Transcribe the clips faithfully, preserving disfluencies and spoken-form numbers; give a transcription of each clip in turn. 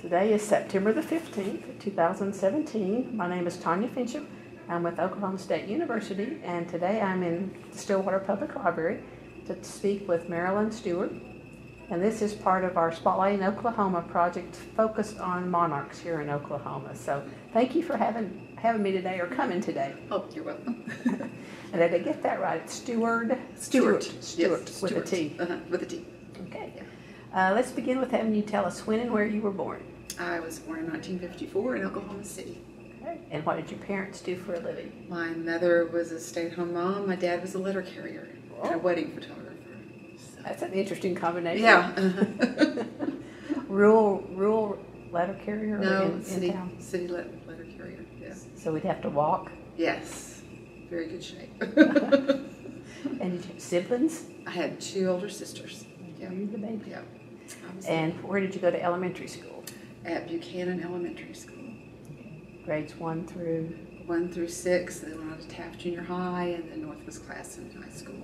Today is September the fifteenth, two thousand seventeen. My name is Tanya Fincham. I'm with Oklahoma State University, and today I'm in the Stillwater Public Library to speak with Marilyn Stewart. And this is part of our Spotlight in Oklahoma project focused on monarchs here in Oklahoma. So thank you for having having me today, or coming today. Oh, you're welcome. And did I get that right? It's Stewart. Stewart. Stewart. Stewart, yes, with Stewart. A T. Uh-huh, with a T. Okay. Yeah. Uh, let's begin with having you tell us when and where you were born. I was born in nineteen fifty-four in Oklahoma City. Okay. And what did your parents do for a living? My mother was a stay-at-home mom. My dad was a letter carrier oh. and a wedding photographer. That's an interesting combination. Yeah. Uh-huh. rural, rural letter carrier? No, in, city, in town? city letter, letter carrier, yeah. So we'd have to walk? Yes. Very good shape. And did you have siblings? I had two older sisters. Yeah. You were the baby. Yeah. And where did you go to elementary school? At Buchanan Elementary School. Okay. Grades one through? One through six, and then went on to Taft Junior High, and then Northwest Class in high school,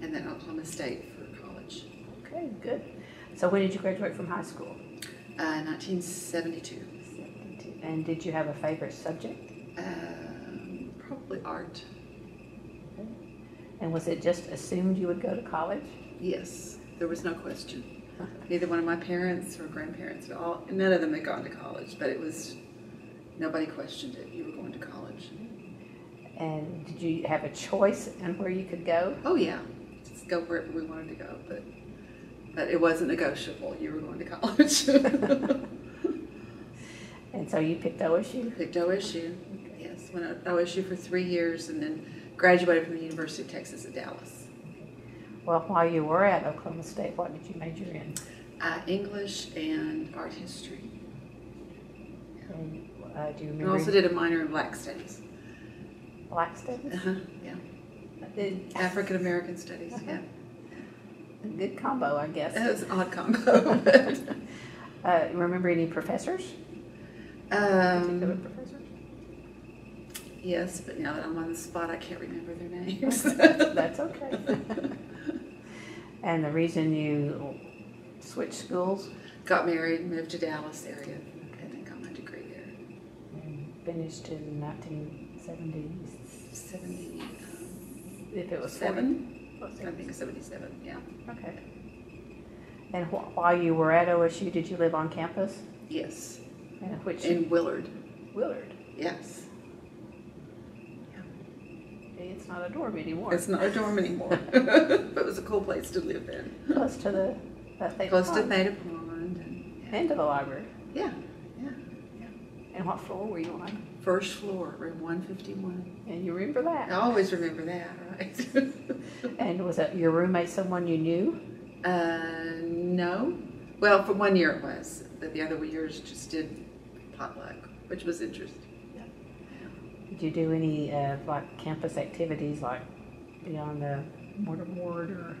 and then Oklahoma State for college. Okay, good. So when did you graduate from high school? Uh, nineteen seventy-two. seventy-two. And did you have a favorite subject? Um, probably art. Okay. And was it just assumed you would go to college? Yes, there was no question. Huh. Neither one of my parents or grandparents at all, none of them had gone to college, but it was, nobody questioned it. You were going to college. And did you have a choice in where you could go? Oh yeah. Just go wherever we wanted to go, but but it wasn't negotiable. You were going to college. And so you picked O S U? Picked O S U, okay. Yes. Went to O S U for three years and then graduated from the University of Texas at Dallas. Well, while you were at Oklahoma State, what did you major in? Uh, English and art history. Yeah. And uh, do you remember? I also did a minor in Black Studies. Black Studies? Uh-huh, yeah. African American Studies, uh-huh. Yeah. A good combo, I guess. It was an odd combo. But. uh, remember any professors? Um, professors? Yes, but now that I'm on the spot, I can't remember their names. That's okay. And the reason you switched schools? Got married, moved to Dallas area, and then got my degree there. And finished in nineteen seventy. seventy. If it was seven, forty, I think seventy-seven. Yeah. Okay. And wh while you were at O S U, did you live on campus? Yes. And which? In Willard. Willard. Yes. Yeah. It's not a dorm anymore. It's not a dorm anymore. But it was a cool place to live in. Close to the uh, Theta Close Pond. to Theta Pond. And, yeah. And to the library. Yeah. Yeah. Yeah. And what floor were you on? First floor, room one fifty-one. And you remember that? I always remember that, right? And was that your roommate someone you knew? Uh, no. Well, for one year it was, but the other years just did potluck, which was interesting. Yeah. Did you do any uh, like campus activities, like beyond the mortarboard or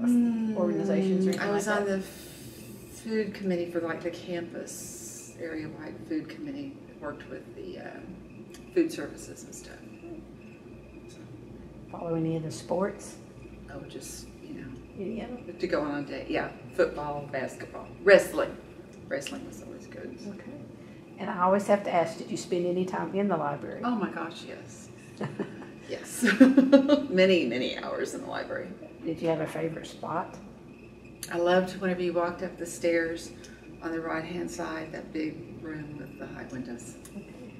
mm, organizations or anything? I was like on that? the food committee for like the campus area-wide food committee. Worked with the um, food services and stuff. So. Follow any of the sports? Oh, just, you know, any of them? To go on a date. Yeah, football, basketball, wrestling. Wrestling was always good. So. Okay. And I always have to ask, did you spend any time in the library? Oh my gosh, yes. Yes. Many, many hours in the library. Did you have a favorite spot? I loved whenever you walked up the stairs on the right-hand side, that big room with the high windows. Okay.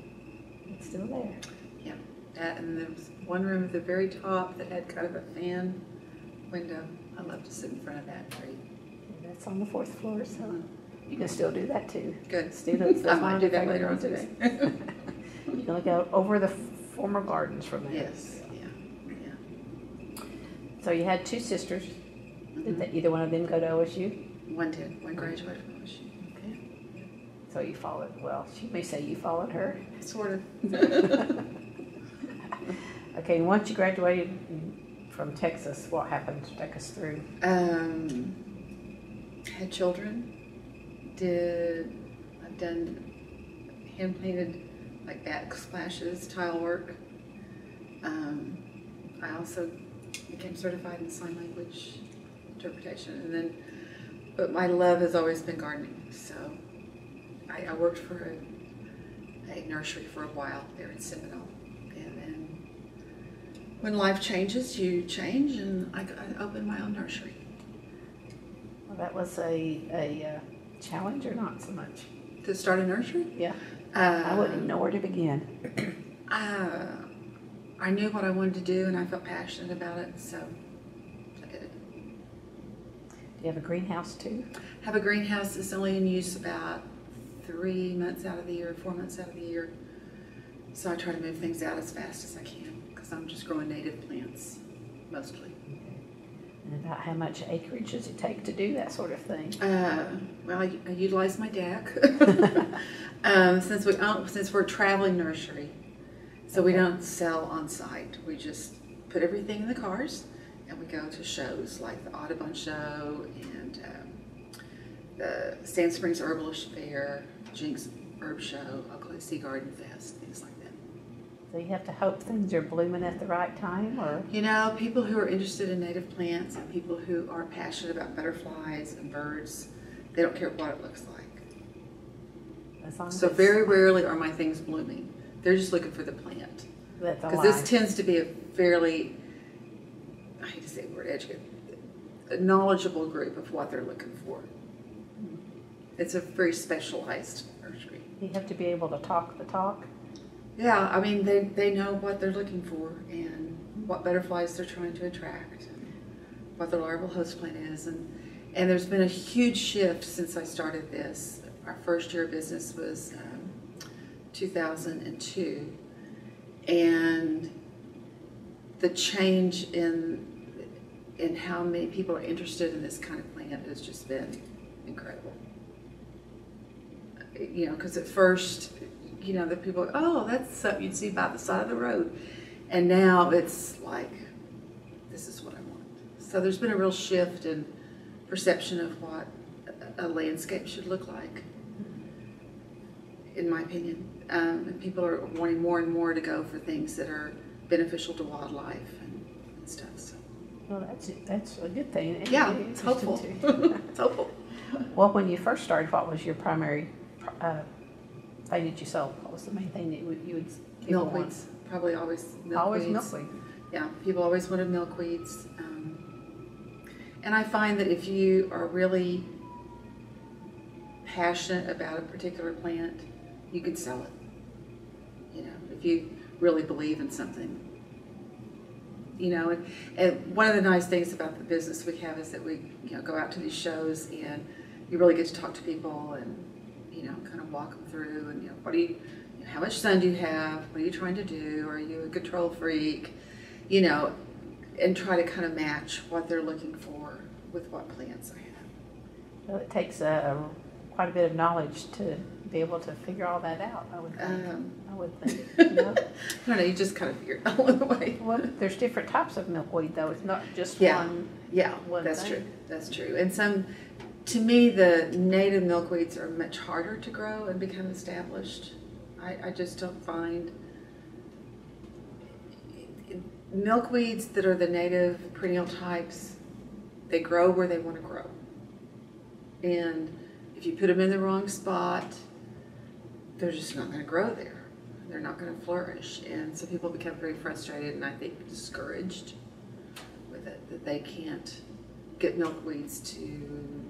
It's still there. Yeah. That, and there was one room at the very top that had kind of a fan window. I love to sit in front of that tree. Yeah, that's on the fourth floor, so mm-hmm. You can still do that too. Good. Students, I might do that later on today. You can look out over the former gardens from there. Yes. Yeah. Yeah. So you had two sisters. Mm-hmm. Did they, either one of them go to O S U? One did. One graduated from O S U. So you followed, well, she may say you followed her. Sort of. Okay, and once you graduated from Texas, what happened? Take us through. Um, had children. Did, I've done hand-painted, like backsplashes, tile work. Um, I also became certified in sign language interpretation. And then, but my love has always been gardening, so. I, I worked for a, a nursery for a while there in Seminole, and then when life changes, you change, and I, I opened my own nursery. Well, that was a, a uh, challenge, or not so much? To start a nursery? Yeah. Uh, I wouldn't even know where to begin. uh, I knew what I wanted to do, and I felt passionate about it, so I did it. You have a greenhouse too? Have a greenhouse that's only in use about three months out of the year, four months out of the year. So I try to move things out as fast as I can because I'm just growing native plants mostly. Okay. And about how much acreage does it take to do that sort of thing? Uh, well, I, I utilize my deck um, since we since we're a traveling nursery, so okay. we don't sell on site. We just put everything in the cars. And we go to shows like the Audubon Show and um, the Sand Springs Herbalist Fair, Jinx Herb Show, Oklahoma Sea Garden Fest, things like that. So you have to hope things are blooming at the right time, or? You know, people who are interested in native plants and people who are passionate about butterflies and birds, they don't care what it looks like. As long as so very rarely are my things blooming. They're just looking for the plant. That's a lie. Because this tends to be a fairly... I hate to say the word educate, a knowledgeable group of what they're looking for. It's a very specialized nursery. You have to be able to talk the talk? Yeah, I mean, they, they know what they're looking for and what butterflies they're trying to attract, and what their larval host plant is. And, and there's been a huge shift since I started this. Our first year of business was um, two thousand two, and the change in in how many people are interested in this kind of plant has just been incredible. You know, because at first, you know, the people, oh, that's something you'd see by the side of the road. And now it's like, this is what I want. So there's been a real shift in perception of what a landscape should look like, in my opinion. Um, and people are wanting more and more to go for things that are beneficial to wildlife and, and stuff. So. Well, that's that's a good thing. It, yeah, it's helpful. It's helpful. Well, when you first started, what was your primary uh, thing that you sold? What was the main thing that you would, you would milkweeds? Probably always milkweeds. Always milkweed. Yeah, people always wanted milkweeds, um, and I find that if you are really passionate about a particular plant, you can sell it. You know, if you really believe in something, you know, and, and one of the nice things about the business we have is that we, you know, go out to these shows and you really get to talk to people and, you know, kind of walk them through and, you know, what do you, you know, how much sun do you have, what are you trying to do, are you a control freak, you know, and try to kind of match what they're looking for with what plants I have. Well, it takes a, a quite a bit of knowledge to be able to figure all that out, I would think. Um, I would think. You know? I don't know, you just kind of figure it out along the way. Well, there's different types of milkweed, though. It's not just yeah. one. Yeah, one that's thing. true. That's true. And some, to me, the native milkweeds are much harder to grow and become established. I, I just don't find milkweeds that are the native perennial types, they grow where they want to grow. And if you put them in the wrong spot, they're just not going to grow there. They're not going to flourish. And so people become very frustrated and I think discouraged with it, that they can't get milkweeds to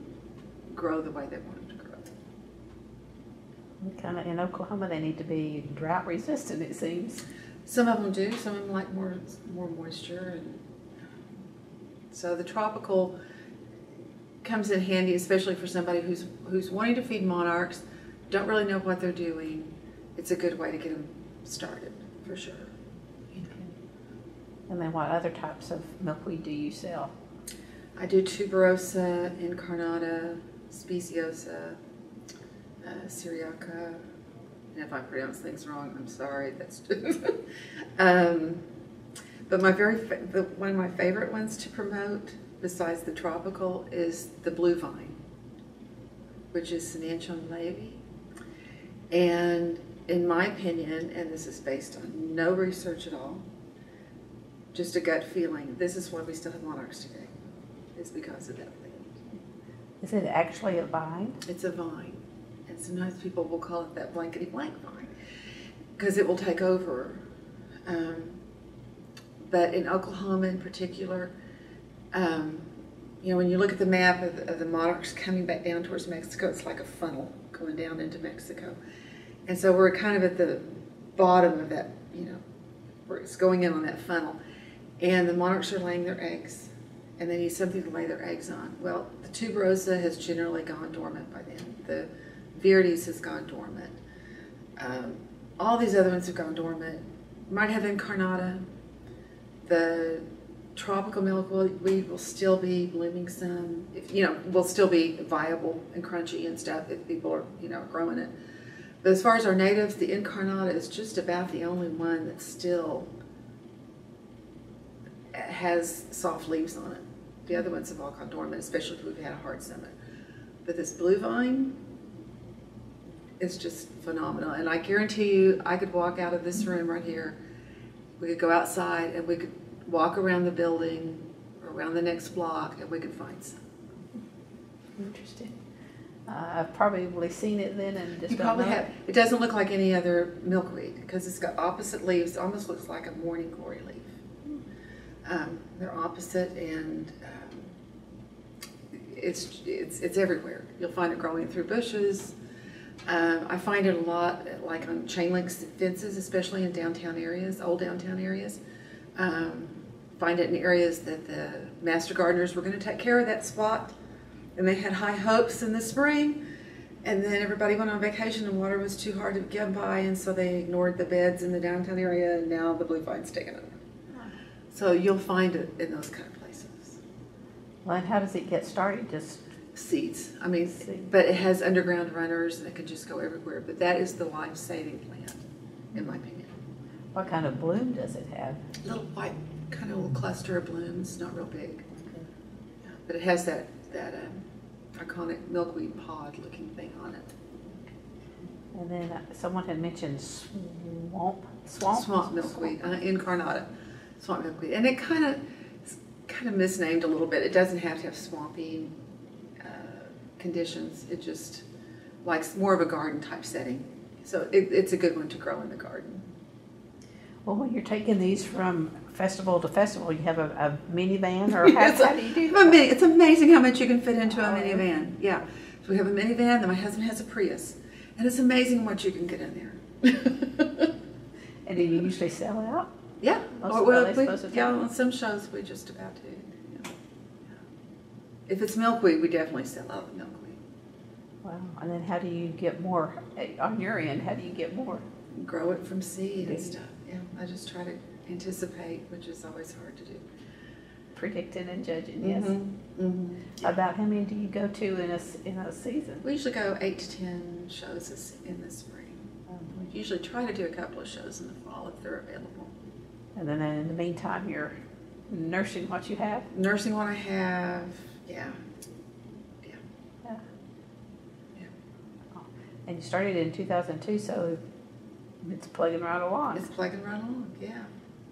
grow the way they want them to grow. Kind of in Oklahoma, they need to be drought resistant, it seems. Some of them do. Some of them like more, more moisture. And so the tropical comes in handy, especially for somebody who's, who's wanting to feed monarchs, don't really know what they're doing. It's a good way to get them started, for sure. Okay. And then what other types of milkweed do you sell? I do tuberosa, incarnata, speciosa, uh, syriaca. And if I pronounce things wrong, I'm sorry. That's just um, but my very fa the, one of my favorite ones to promote, besides the tropical, is the blue vine, which is Sinanchon Levi. And in my opinion, and this is based on no research at all, just a gut feeling, this is why we still have monarchs today. It's because of that plant. Is it actually a vine? It's a vine. And sometimes people will call it that blankety-blank vine because it will take over. Um, but in Oklahoma in particular, um, you know, when you look at the map of, of the monarchs coming back down towards Mexico, it's like a funnel going down into Mexico. And so we're kind of at the bottom of that, you know, where it's going in on that funnel. And the monarchs are laying their eggs, and they need something to lay their eggs on. Well, the tuberosa has generally gone dormant by then. The viridis has gone dormant. Um, all these other ones have gone dormant. You might have incarnata. The tropical milkweed will still be blooming some. If, you know, will still be viable and crunchy and stuff if people are, you know, growing it. But as far as our natives, the incarnata is just about the only one that's still has soft leaves on it. The other ones have all gone dormant, especially if we've had a hard summer. But this blue vine is just phenomenal. And I guarantee you, I could walk out of this room right here. We could go outside and we could walk around the building or around the next block and we could find some. Interesting. Uh, I've probably seen it then and just you don't probably know have. It. It doesn't look like any other milkweed because it's got opposite leaves. It almost looks like a morning glory leaf. Um, they're opposite, and um, it's, it's, it's everywhere. You'll find it growing through bushes. Um, I find it a lot, like on chain link fences, especially in downtown areas, old downtown areas. Um, find it in areas that the master gardeners were going to take care of that spot, and they had high hopes in the spring, and then everybody went on vacation and water was too hard to get by, and so they ignored the beds in the downtown area, and now the blue vine's taken over. So you'll find it in those kind of places. Well, and how does it get started? Just seeds. I mean, seed. But it has underground runners, and it can just go everywhere. But that is the life-saving plant, in my opinion. What kind of bloom does it have? A little white, kind of little cluster of blooms, not real big. Okay. Yeah, but it has that that um, iconic milkweed pod-looking thing on it. And then uh, someone had mentioned swamp swamp swamp milkweed, swamp. Uh, incarnata. Swamp milkweed, and it kind of kind of misnamed a little bit. It doesn't have to have swampy uh, conditions. It just likes more of a garden type setting. So it, it's a good one to grow in the garden. Well, when you're taking these from festival to festival, you have a, a minivan, or how, a, how do you do that? Mini, it's amazing how much you can fit into a oh, minivan. Yeah, so we have a minivan. Then my husband has a Prius, and it's amazing what you can get in there. And do you usually sell out? Yeah, or, well, we, yeah, on some shows we just about do. Yeah. Yeah. If it's milkweed, we definitely sell out the milkweed. Wow, and then how do you get more, on your end, how do you get more? Grow it from seed and stuff, yeah. I just try to anticipate, which is always hard to do. Predicting and judging, mm-hmm. Yes. Mm-hmm. Yeah. About how many do you go to in a, in a season? We usually go eight to ten shows in the spring. Um, we usually try to do a couple of shows in the fall if they're available. And then in the meantime, you're nursing what you have? Nursing what I have, yeah. Yeah. Yeah. Yeah. Oh. And you started in two thousand two, so it's plugging right along. It's plugging right along, yeah.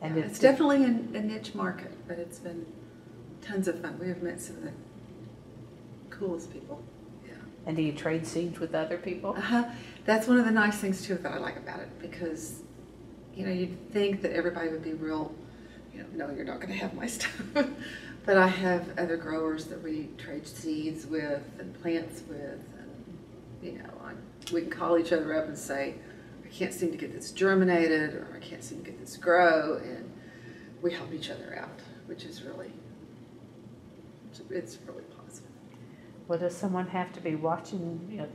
And yeah. It's, it's definitely a, a niche market, but it's been tons of fun. We have met some of the coolest people, yeah. And do you trade seeds with other people? Uh-huh. That's one of the nice things, too, that I like about it, because you know, you'd think that everybody would be real, you know, no, you're not going to have my stuff. But I have other growers that we trade seeds with and plants with. And, you know, I, we can call each other up and say, I can't seem to get this germinated, or I can't seem to get this grow. And we help each other out, which is really, it's, it's really positive. Well, does someone have to be watching, you know,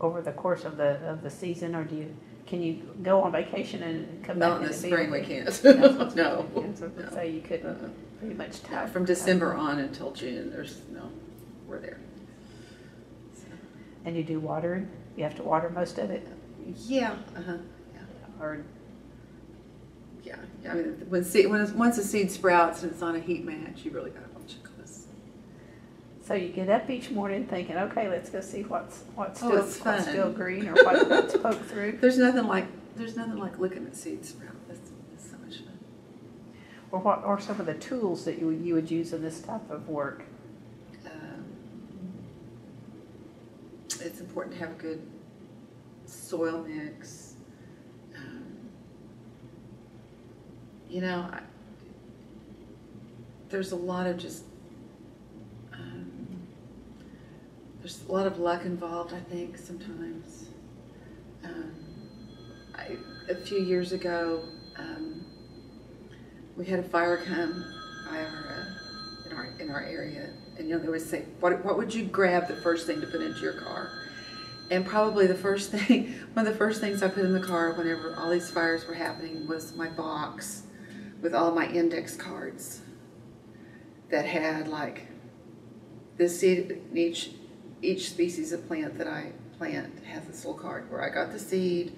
over the course of the, of the season, or do you? Can you go on vacation and come Not back? Not in the spring, we can't. No. No. So you couldn't uh-uh. pretty much time. No, from December on until June, there's no, we're there. So. And you do watering? You have to water most of it? Yeah. Uh-huh. Yeah. Or, yeah. I mean, when seed, when it's, once a seed sprouts and it's on a heat mat, you really got to watch it close. So you get up each morning thinking, okay, let's go see what's what's still, oh, what's still green, or what, what's poked through. There's nothing like there's nothing like looking at seed sprout. That's, that's so much fun. Or what are some of the tools that you you would use in this type of work? Um, it's important to have a good soil mix. Um, you know, I, there's a lot of just, um, there's a lot of luck involved, I think, sometimes. Um, I, a few years ago, um, we had a fire come by our, uh, in our, in our area. And you know, they always say, what, what would you grab the first thing to put into your car? And probably the first thing, one of the first things I put in the car whenever all these fires were happening was my box with all my index cards that had like this seed, each, each species of plant that I plant has this little card where I got the seed,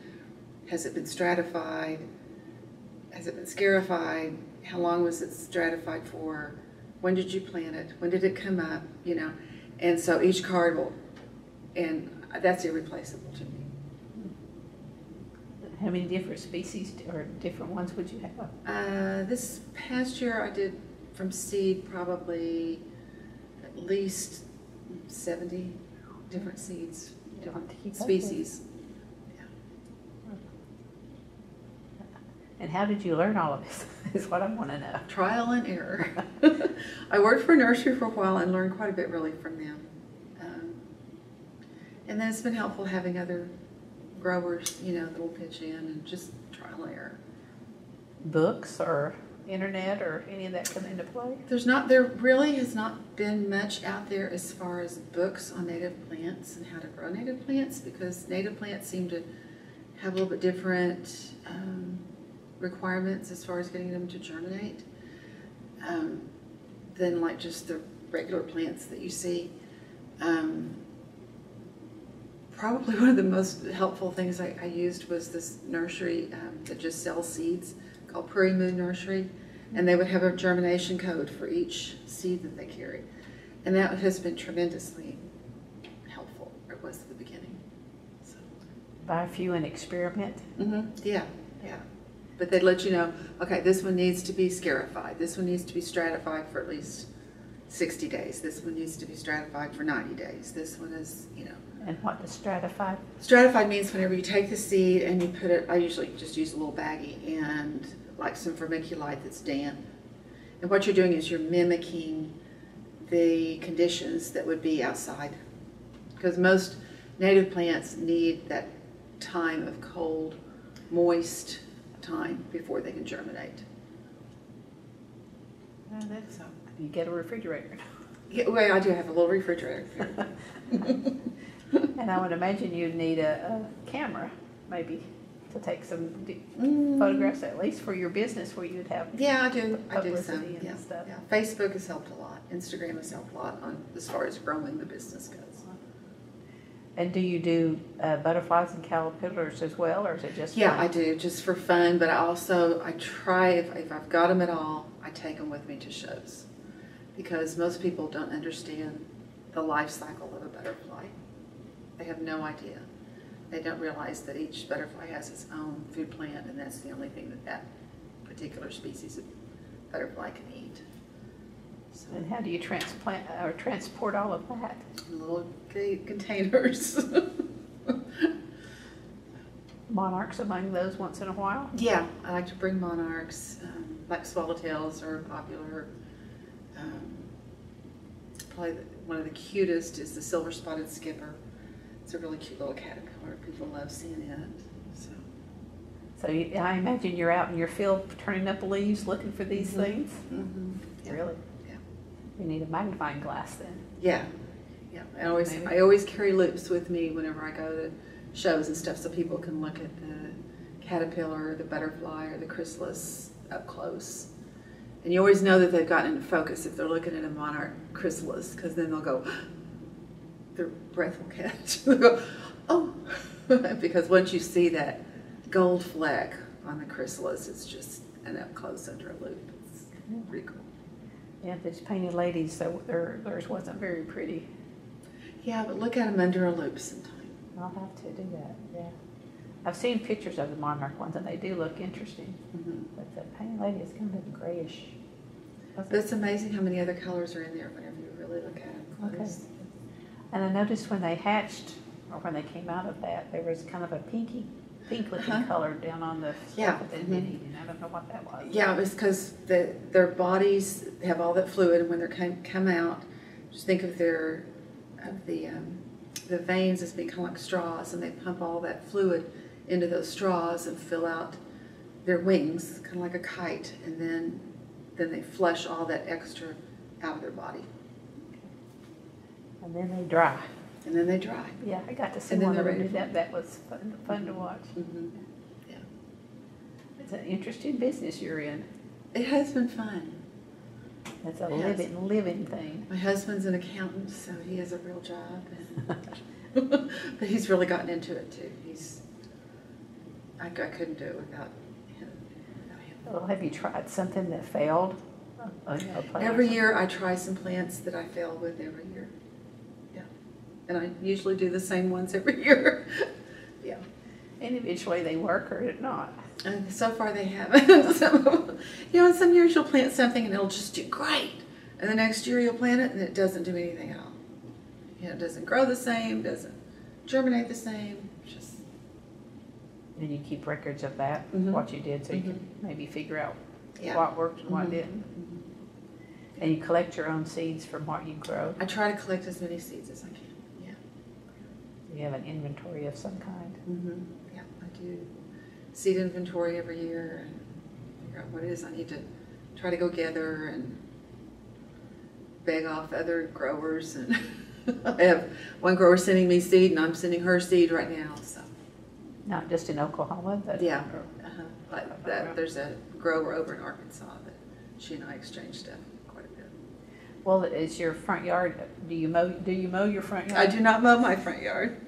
has it been stratified, has it been scarified, how long was it stratified for, when did you plant it, when did it come up, you know, and so each card will, and that's irreplaceable to me. How many different species or different ones would you have? Uh, this past year I did from seed probably at least seventy different seeds, different species. And how did you learn all of this, is what I want to know. Trial and error. I worked for a nursery for a while and learned quite a bit really from them. Um, and then it's been helpful having other growers, you know, that will pitch in, and just trial and error. Books or internet or any of that come into play? There's not, there really has not been much out there as far as books on native plants and how to grow native plants, because native plants seem to have a little bit different um, requirements as far as getting them to germinate um, than like just the regular plants that you see. Um, probably one of the most helpful things I, I used was this nursery um, that just sells seeds called Prairie Moon Nursery, and they would have a germination code for each seed that they carry, and that has been tremendously helpful. It was at the beginning. So. Buy a few and experiment. Mm-hmm. Yeah, yeah. But they'd let you know, okay, this one needs to be scarified. This one needs to be stratified for at least sixty days. This one needs to be stratified for ninety days. This one is, you know. And what does stratified? Stratified means whenever you take the seed and you put it, I usually just use a little baggie and like some vermiculite that's damp. And what you're doing is you're mimicking the conditions that would be outside. Because most native plants need that time of cold, moist time before they can germinate. Well, that's, um, you get a refrigerator. Yeah, well, I do have a little refrigerator. And I would imagine you'd need a, a camera, maybe, to take some mm. photographs, at least for your business, where you'd have. Yeah, I do. I do some. And yeah, stuff. Yeah. Facebook has helped a lot. Instagram has helped a lot on as far as growing the business goes. And do you do uh, butterflies and caterpillars as well, or is it just? Yeah, fun? I do, just for fun. But I also I try if, if I've got them at all, I take them with me to shows, because most people don't understand the life cycle of a butterfly. They have no idea. They don't realize that each butterfly has its own food plant, and that's the only thing that that particular species of butterfly can eat. So. And how do you transplant or transport all of that? Little containers. Monarchs among those once in a while? Yeah, I like to bring monarchs. Um, like swallowtails are popular. Um, probably the, one of the cutest is the silver-spotted skipper. It's a really cute little caterpillar. People love seeing it. So, so you, I imagine you're out in your field turning up leaves looking for these mm-hmm. things? Mm-hmm. Yeah. Really? Yeah. You need a magnifying glass then. Yeah. Yeah. I always Maybe. I always carry loops with me whenever I go to shows and stuff, so people can look at the caterpillar, the butterfly, or the chrysalis up close. And you always know that they've gotten into focus if they're looking at a monarch chrysalis, because then they'll go, their breath will catch. They'll go, oh, because once you see that gold fleck on the chrysalis, it's just an up close under a loop. It's pretty cool. Yeah, these painted ladies, so their, theirs wasn't very pretty. Yeah, but look at them under a loop sometime. I'll have to do that, yeah. I've seen pictures of the monarch ones, and they do look interesting. Mm-hmm. But the painted lady is kind of grayish. But it's amazing how many other colors are in there whenever you really look at them. Okay. And I noticed when they hatched, or when they came out of that, there was kind of a pinky, pink looking uh-huh. color down on the yeah. stuff that they mm-hmm. eating. I don't know what that was. Yeah, it was because the, their bodies have all that fluid, and when they come come out, just think of their of the um, the veins as being kind of like straws, and they pump all that fluid into those straws and fill out their wings, kind of like a kite, and then then they flush all that extra out of their body. And then they dry. And then they dry. Yeah, I got to see one of them do that. That was fun, fun to watch. Mm-hmm. Yeah. It's an interesting business you're in. It has been fun. It's a living, living thing. My husband's an accountant, so he has a real job. And but he's really gotten into it, too. He's, I, I couldn't do it without him. Without him. Well, have you tried something that failed? A, a every year I try some plants that I fail with every year. And I usually do the same ones every year. Yeah. And eventually they work or not. And so far they haven't. So, you know, in some years you'll plant something and it'll just do great. And the next year you'll plant it and it doesn't do anything at all. You know, it doesn't grow the same, doesn't germinate the same. Just. And you keep records of that, mm-hmm. what you did, so mm-hmm. you can maybe figure out yeah. what worked and what mm-hmm. didn't. Mm-hmm. And you collect your own seeds from what you grow. I try to collect as many seeds as I can. You have an inventory of some kind. Mm-hmm. Yeah, I do seed inventory every year and figure out what it is I need to try to go gather and beg off other growers. And I have one grower sending me seed, and I'm sending her seed right now. So not just in Oklahoma, but yeah, uh-huh. like that, there's a grower over in Arkansas that she and I exchange stuff. Well, it's your front yard. Do you mow? Do you mow your front yard? I do not mow my front yard,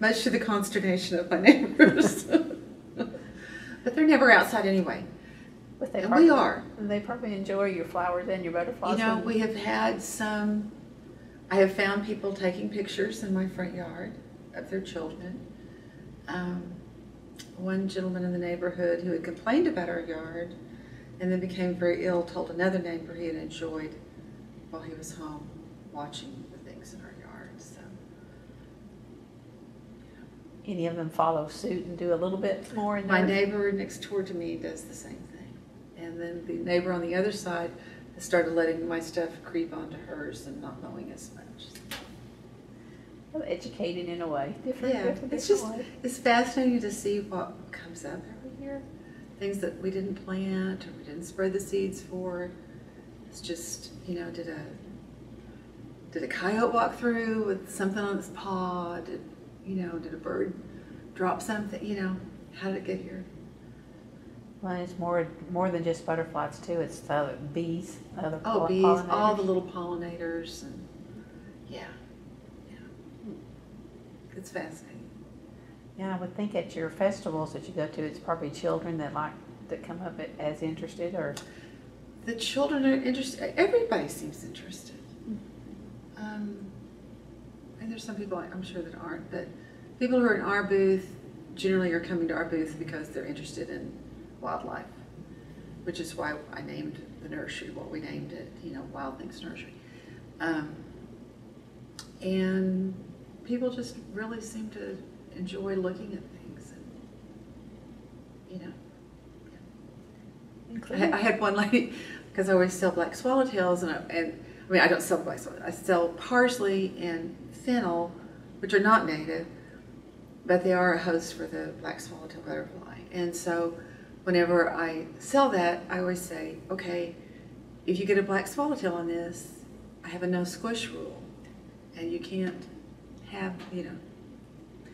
much to the consternation of my neighbors. But they're never outside anyway. But they and probably, we are. They probably enjoy your flowers and your butterflies. You know, we have had some. I have found people taking pictures in my front yard of their children. Um, one gentleman in the neighborhood who had complained about our yard, and then became very ill, told another neighbor he had enjoyed. While he was home watching the things in our yard. So, you know. Any of them follow suit and do a little bit more? In my their... neighbor next door to me does the same thing. And then the neighbor on the other side has started letting my stuff creep onto hers and not mowing as much. Well, educating in a way. Different, yeah, different, it's different just way. It's fascinating to see what comes up every year. Things that we didn't plant or we didn't spread the seeds for. It's just, you know, did a did a coyote walk through with something on its paw? Did, you know, did a bird drop something? You know, how did it get here? Well, it's more more than just butterflies too. It's the other bees, the other oh, bees, all the little pollinators, and yeah, yeah, it's fascinating. Yeah, I would think at your festivals that you go to, it's probably children that like that come up as interested or. The children are interested. Everybody seems interested. Um, and there's some people I'm sure that aren't, but people who are in our booth generally are coming to our booth because they're interested in wildlife, which is why I named the nursery what we named it, you know, Wild Things Nursery. Um, and people just really seem to enjoy looking at things, and, you know. I had one lady, because I always sell black swallowtails, and I, and I mean I don't sell black swallowtails. I sell parsley and fennel, which are not native, but they are a host for the black swallowtail butterfly. And so, whenever I sell that, I always say, okay, if you get a black swallowtail on this, I have a no squish rule, and you can't have, you know.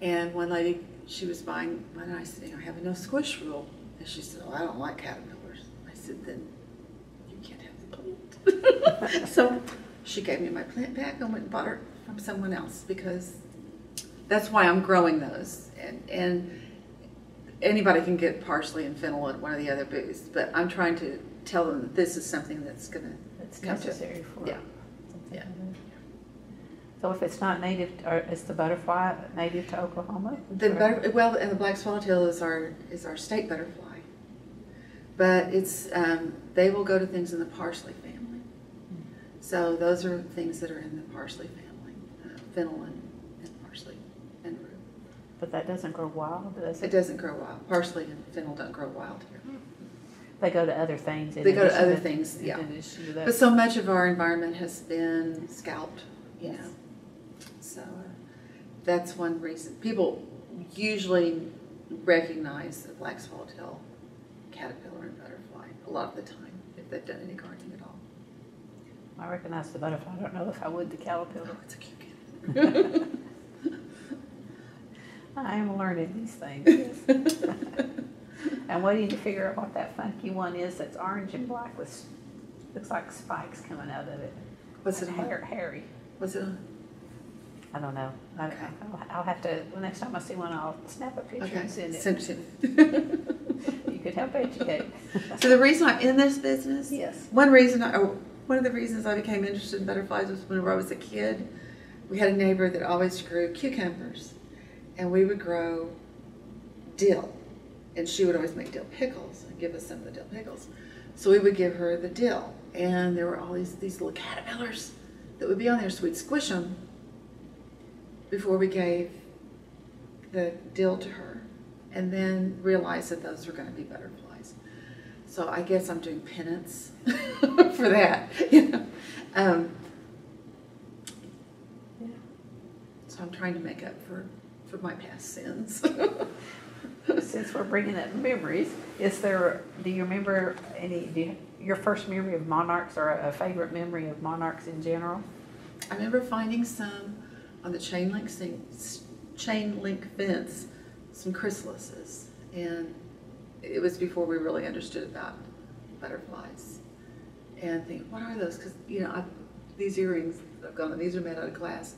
And one lady, she was buying one, and I said, you know, I have a no squish rule. And she said, oh, I don't like caterpillars. I said, then you can't have the plant. So she gave me my plant back and went and bought her from someone else, because that's why I'm growing those. And, and anybody can get parsley and fennel at one of the other booths, but I'm trying to tell them that this is something that's going to That's necessary to, for yeah. Yeah. Like that. So if it's not native, or is the butterfly native to Oklahoma? The butter, well, and the black swallowtail is our is our state butterfly, but it's um, they will go to things in the parsley family. Mm-hmm. So those are things that are in the parsley family, uh, fennel and, and parsley. But that doesn't grow wild, does it? It doesn't grow wild. Parsley and fennel don't grow wild here. They go to other things. They go to other things, yeah. But so much of our environment has been scalped, you know. So that's one reason. People usually recognize the black swallowtail caterpillar and butterfly a lot of the time if they've done any gardening at all. I recognize the butterfly. I don't know if I would the caterpillar. Oh, it's a cute cat. I am learning these things. I'm waiting to figure out what that funky one is that's orange and black with looks like spikes coming out of it. What's it on? Hairy. What's it on? I don't know. Okay. I, I'll have to, well, next time I see one, I'll snap a picture okay. and send it. Send it. You could help educate. So the reason I'm in this business, yes. one reason, I, one of the reasons I became interested in butterflies was whenever I was a kid, we had a neighbor that always grew cucumbers. And we would grow dill, and she would always make dill pickles and give us some of the dill pickles. So we would give her the dill, and there were all these, these little caterpillars that would be on there, so we'd squish them before we gave the dill to her, and then realized that those were going to be butterflies. So I guess I'm doing penance for that, you know. Um, yeah. So I'm trying to make up for... of my past sins. Since we're bringing up memories, is there, do you remember any, do you, your first memory of monarchs or a favorite memory of monarchs in general? I remember finding some on the chain link, chain link fence, some chrysalises, and it was before we really understood about butterflies. And I think, what are those? Because, you know, I've, these earrings that I've gone, these are made out of glass.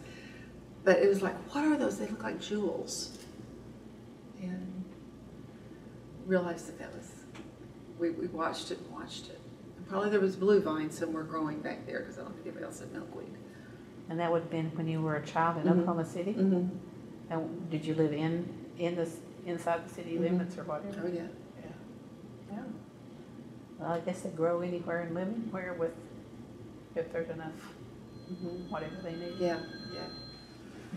But it was like, what are those? They look like jewels. And realized that that was, we, we watched it and watched it. And probably there was blue vine somewhere growing back there because I don't think anybody else had milkweed. And that would have been when you were a child in mm-hmm. Oklahoma City? Mm-hmm. And did you live in, in the, inside the city mm-hmm. limits or whatever? Oh, yeah. Yeah. Yeah. Well, I guess they grow anywhere and live anywhere with, if there's enough, mm-hmm. whatever they need. Yeah, yeah.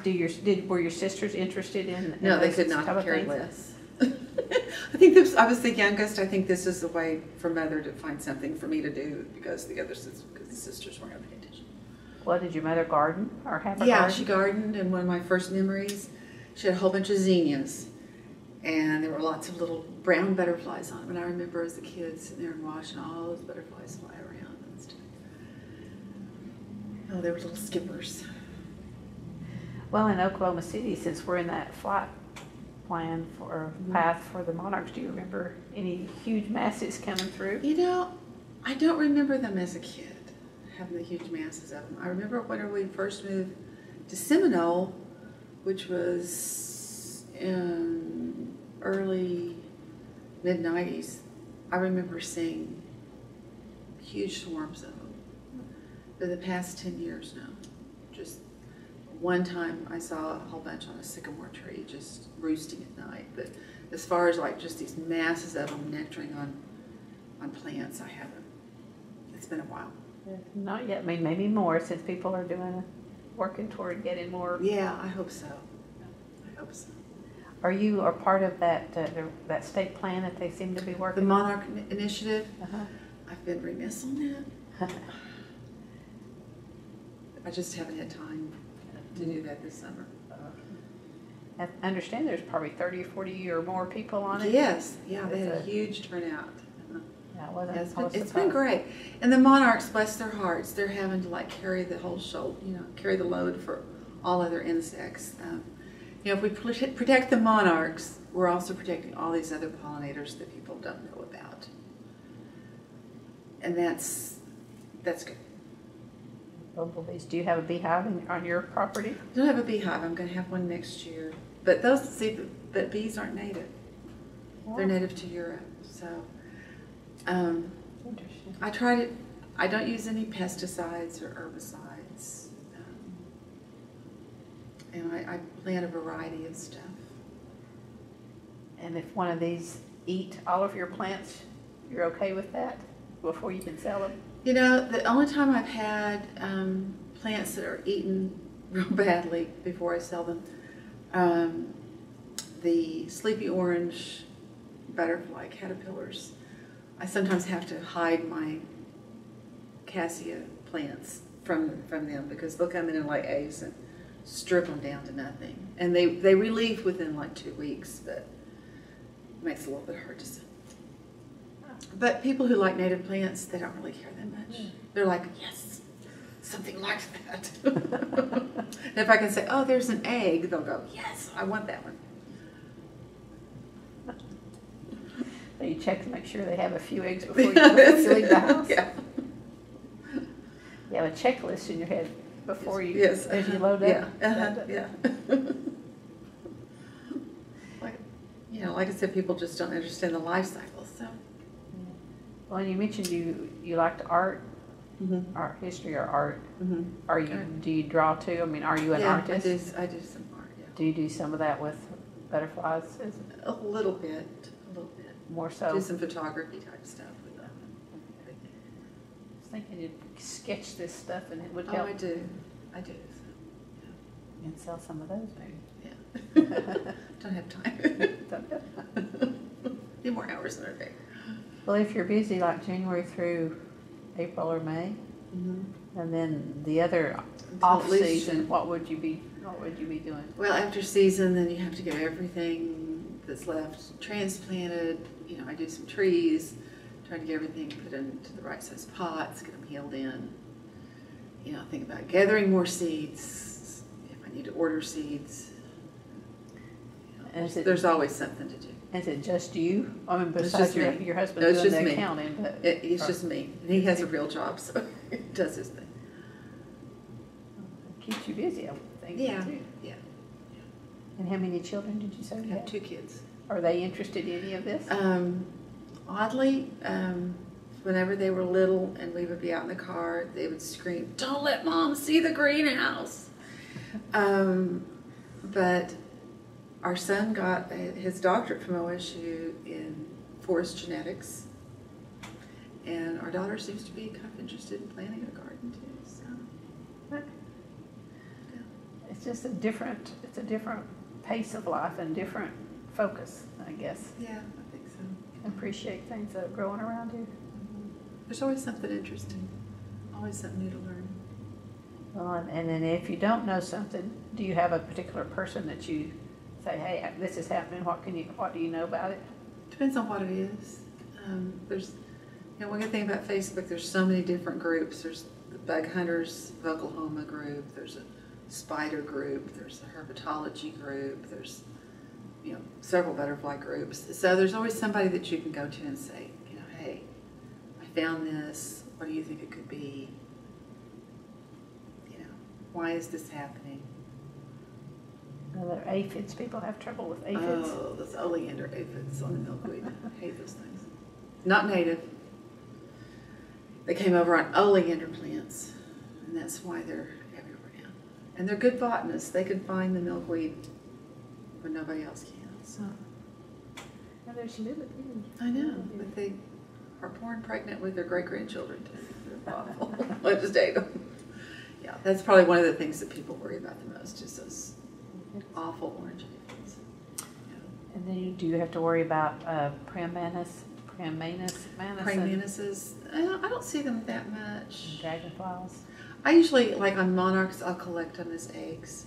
Do your did were your sisters interested in? in no, they could not carry less. I think this, I was the youngest. I think this is the way for mother to find something for me to do because the other sisters, because the sisters weren't going to pay attention. Well, did your mother garden or have? A yeah, garden? She gardened, and one of my first memories, she had a whole bunch of zinnias, and there were lots of little brown butterflies on them. And I remember as a kid sitting there and watching all those butterflies fly around. And stuff. Oh, they were little skippers. Well, in Oklahoma City, since we're in that flight plan for mm-hmm. path for the monarchs, do you remember any huge masses coming through? You know, I don't remember them as a kid, having the huge masses of them. I remember when we first moved to Seminole, which was in early, mid nineties, I remember seeing huge swarms of them. For the past ten years now, just... One time I saw a whole bunch on a sycamore tree just roosting at night, but as far as like just these masses of them nectaring on, on plants, I haven't. It's been a while. Yeah, not yet. I mean, maybe more since people are doing, a, working toward getting more. Yeah, I hope so. I hope so. Are you a part of that uh, the, that state plan that they seem to be working on? The Monarch on? Initiative? Uh-huh. I've been remiss on that. I just haven't had time to do that this summer. Uh, I understand there's probably thirty or forty or more people on it. Yes, yeah, they had a huge turnout. Yeah, it wasn't, yeah, it's, been, it's been great. And the monarchs, bless their hearts, they're having to like carry the whole shoulder, you know, carry the load for all other insects. Um, you know, if we protect the monarchs, we're also protecting all these other pollinators that people don't know about. And that's, that's good. Bumblebees. Do you have a beehive on your property? I don't have a beehive. I'm going to have one next year. But those, see, but bees aren't native. Yeah. They're native to Europe. So, um, interesting. I try to. I don't use any pesticides or herbicides, um, and I, I plant a variety of stuff. And if one of these eat all of your plants, you're okay with that before you can sell them? You know, the only time I've had um, plants that are eaten real badly before I sell them um, the sleepy orange butterfly caterpillars. I sometimes have to hide my cassia plants from from them because they'll come in in like eggs and strip them down to nothing. And they, they relieve within like two weeks, but it makes it a little bit hard to see. But people who like native plants, they don't really care that much. Mm. They're like, yes, something like that. And if I can say, oh, there's an egg, they'll go, yes, I want that one. So you check to make sure they have a few eggs before you leave the house. Yeah. You have a checklist in your head before you, yes. As uh-huh. you load up. Yeah, uh-huh. yeah. Like, you know, like I said, people just don't understand the life cycle. So, well, you mentioned you you liked art, mm-hmm. art history or art. Mm-hmm. Are you right. do you draw too? I mean, are you an yeah, artist? I do. I do some art. Yeah. Do you do some of that with butterflies? A little bit. More so. Do some photography type stuff with them. I was thinking you'd sketch this stuff and it would help. Oh, I do. I do. So, yeah. And sell some of those maybe. Yeah. Don't have time. Don't have time. Need more hours in our day. Well, if you're busy like January through April or May, mm-hmm. and then the other off season, what would you be? What would you be doing? Well, after season, then you have to get everything that's left transplanted. You know, I do some trees, try to get everything put into the right size pots, get them healed in. You know, think about gathering more seeds, if I need to order seeds. You know, there's, it, there's always something to do. Is it just you? I mean, besides your, your husband no, doing the accounting. But, it, it's or, just me. And he has a real job, so he does his thing. It keeps you busy, I would think. Yeah. Too. yeah. Yeah. And how many children did you say? I have two kids. Are they interested in any of this? Um, oddly, um, whenever they were little and we would be out in the car, they would scream, "Don't let Mom see the greenhouse." um, but our son got his doctorate from O S U in forest genetics, and our daughter seems to be kind of interested in planting a garden too. So yeah. It's just a different, it's a different pace of life and different focus, I guess. Yeah, I think so. And appreciate things that are growing around you. Mm-hmm. There's always something interesting, always something new to learn. Well, and then if you don't know something, do you have a particular person that you say, "Hey, this is happening. What can you? What do you know about it?" Depends on what it is. Um, there's, you know, one good thing about Facebook. There's so many different groups. There's the Bug Hunters of Oklahoma group. There's a spider group. There's a herpetology group. There's you know, several butterfly groups. So there's always somebody that you can go to and say, you know, hey, I found this. What do you think it could be? You know, why is this happening? Well, aphids. People have trouble with aphids. Oh, those oleander aphids on the milkweed. I hate those things. Not native. They came over on oleander plants, and that's why they're everywhere now. And they're good botanists. They can find the milkweed when nobody else can. So. Now there's Lilith. I know, but they are born pregnant with their great-grandchildren too. They're awful. I just hate them. Yeah, that's probably one of the things that people worry about the most, is those awful orange aphids. Yeah. And then you, do you have to worry about uh, praying mantis? Praying mantis? Praying mantises. I don't, I don't see them that much. Dragonflies? I usually, like on monarchs, I'll collect them as eggs.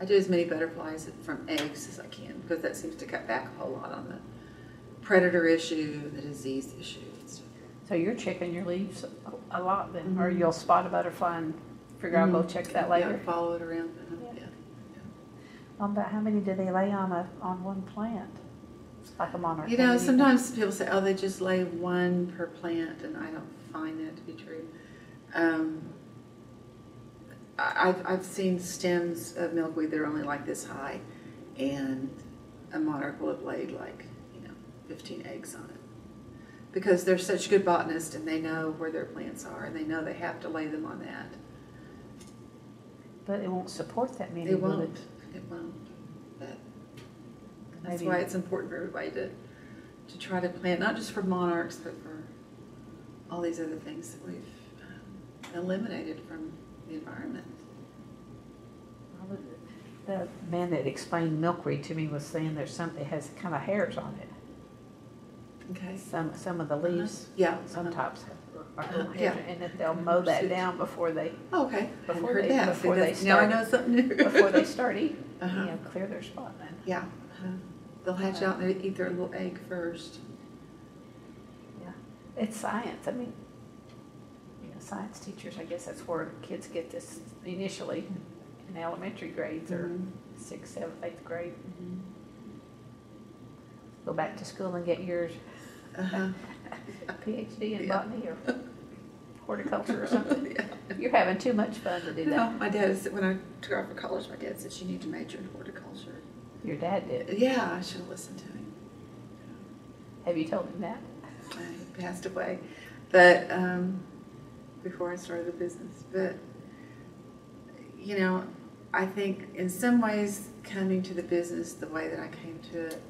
I do as many butterflies from eggs as I can, because that seems to cut back a whole lot on the predator issue, the disease issue. And stuff. So you're checking your leaves a lot then, mm-hmm. or you'll spot a butterfly and figure mm-hmm. I'll go check that later? Yeah, follow it around. Yeah. Yeah. Yeah. Um, but how many do they lay on a, on one plant, like a monarch? You know, sometimes people say, oh, they just lay one per plant, and I don't find that to be true. Um, I've, I've seen stems of milkweed that are only like this high, and a monarch will have laid like, you know, fifteen eggs on it. Because they're such good botanists and they know where their plants are and they know they have to lay them on that. But it won't support that many, it won't. Will it? It won't. But that's why it's important for everybody to, to try to plant, not just for monarchs, but for all these other things that we've um, eliminated from the environment. the man that explained milkweed to me was saying there's something that has kind of hairs on it. Okay. Some some of the leaves. Yeah. Some tops. Yeah. And that they'll mow that down before they. Oh, okay. Before heard they that. before so they start. Now I know something new. Before they start eating, uh-huh. you know, clear their spot. Then. Yeah. Uh-huh. They'll hatch uh, out and eat their little egg first. Yeah, it's science. I mean, you know, science teachers. I guess that's where kids get this initially in elementary grades mm-hmm. or sixth, seventh, eighth grade. Mm-hmm. Go back to school and get yours. Uh-huh. PhD in yeah. botany or horticulture or something. Yeah. You're having too much fun to do that. No, my dad, when I took off for college, my dad said, you need to major in horticulture. Your dad did? Yeah, I should have listened to him. Have you told him that? He passed away, but um, before I started a business. But, you know, I think in some ways coming to the business the way that I came to it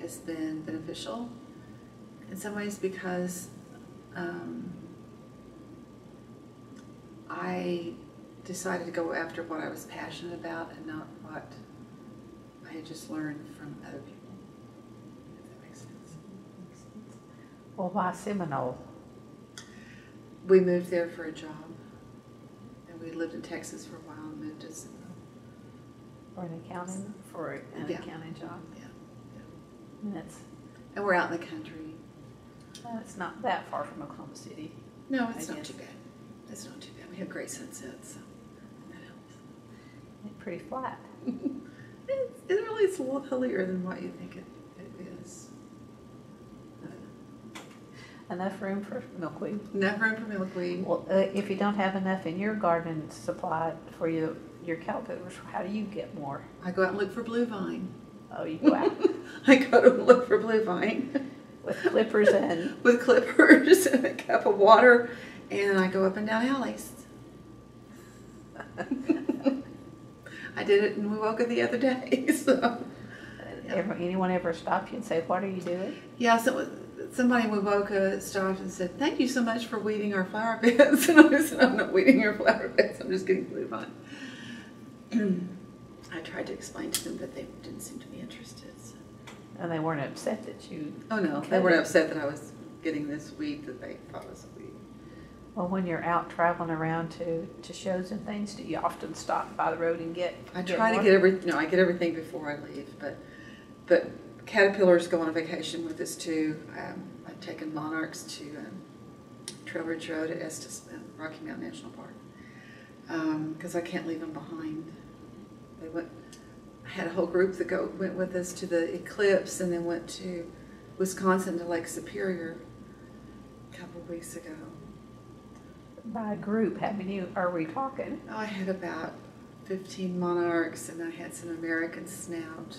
has been beneficial. In some ways, because um, I decided to go after what I was passionate about and not what I had just learned from other people. If that makes sense. Makes sense. Well, why Seminole? We moved there for a job, and we lived in Texas for a while and moved to Seminole. For an accounting, for an yeah. accounting job. Yeah. yeah. And that's. And we're out in the country. Well, it's not that far from Oklahoma City. No, it's not too bad. It's not too bad. We have great sunsets, so that helps. It's pretty flat. it's, it really is a little hillier than what you think it, it is. Enough room for milkweed. Enough room for milkweed. Well, uh, if you don't have enough in your garden supply for you, your caterpillars, how do you get more? I go out and look for blue vine. Oh, you go out. I go to look for blue vine. With clippers and? With clippers and a cup of water, and I go up and down alleys. I did it in Waboka the other day, so. Yeah. Ever, anyone ever stop you and say, what are you doing? Yeah, so somebody in Waboka stopped and said, thank you so much for weeding our flower beds. And I said, I'm not weeding your flower beds, I'm just getting blue vine. I tried to explain to them, but they didn't seem to be interested. So. And they weren't upset that you... Oh, no. They weren't upset that I was getting this weed that they thought was a weed. Well, when you're out traveling around to, to shows and things, do you often stop by the road and get... I try get to get everything... No, I get everything before I leave, but but caterpillars go on a vacation with us, too. Um, I've taken monarchs to um, Trail Ridge Road at Estes, Rocky Mountain National Park, because um, I can't leave them behind. They went, I had a whole group that go, went with us to the Eclipse and then went to Wisconsin to Lake Superior a couple of weeks ago. By a group, how many are we talking? Oh, I had about fifteen monarchs, and I had some American snout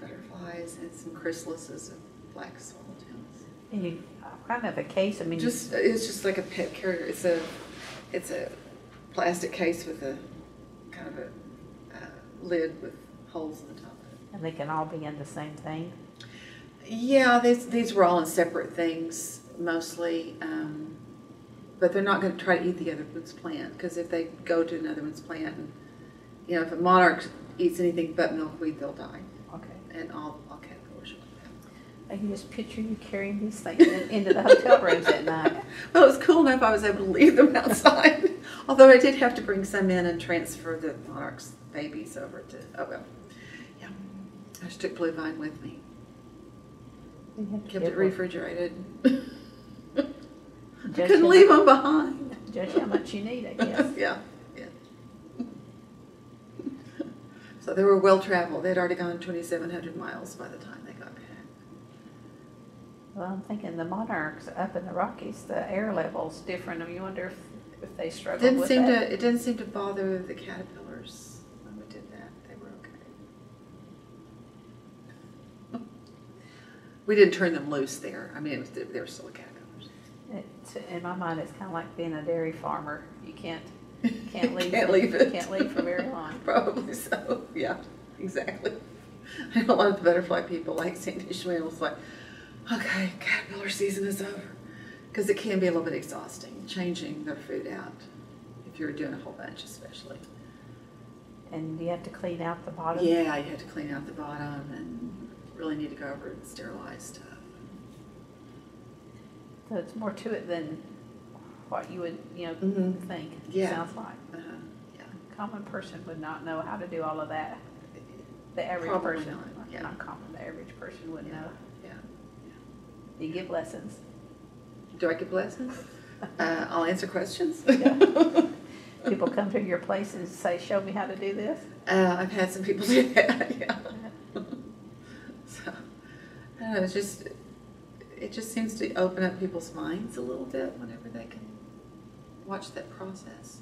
butterflies and some chrysalises of black swallowtails. And you kind of a case, I mean. Just it's just like a pet carrier. It's a it's a plastic case with a kind of a lid with holes in the top of it. And they can all be in the same thing? Yeah, these, these were all in separate things mostly, um, but they're not going to try to eat the other one's plant, because if they go to another one's plant, and, you know, if a monarch eats anything but milkweed, they'll die. Okay. And all, all caterpillars will die. I can just picture you carrying these things into the hotel rooms at night. Well, it was cool enough I was able to leave them outside, although I did have to bring some in and transfer the monarchs. Babies over to, oh well, yeah. I just took blue vine with me. Kept it refrigerated. I couldn't leave them behind. Judge how much you need, I guess. yeah, yeah. So they were well traveled. They'd already gone twenty-seven hundred miles by the time they got back. Well, I'm thinking the monarchs up in the Rockies, the air level's different. I mean, you wonder if, if they struggled didn't with seem that. To, it didn't seem to bother the caterpillars. We didn't turn them loose there. I mean, it was, they were still caterpillars. In my mind, it's kind of like being a dairy farmer. You can't, you can't leave. can't leave it. You can't leave for very long. Probably so. Yeah, exactly. I know a lot of the butterfly people, like Saint Ishmael's, like, okay, caterpillar season is over, because it can be a little bit exhausting changing their food out if you're doing a whole bunch, especially. And you have to clean out the bottom? Yeah, you have to clean out the bottom and really need to go over and sterilize stuff. So it's more to it than what you would, you know, mm-hmm. think, yeah. sounds like. Uh-huh. Yeah. A common person would not know how to do all of that. The average Probably person, not. Yeah. not common, the average person wouldn't yeah. know. Yeah. yeah. You give lessons. Do I give lessons? uh, I'll answer questions. Yeah. People come to your place and say, show me how to do this? Uh, I've had some people do that, yeah. So, I don't know, it's just, it just seems to open up people's minds a little bit whenever they can watch that process.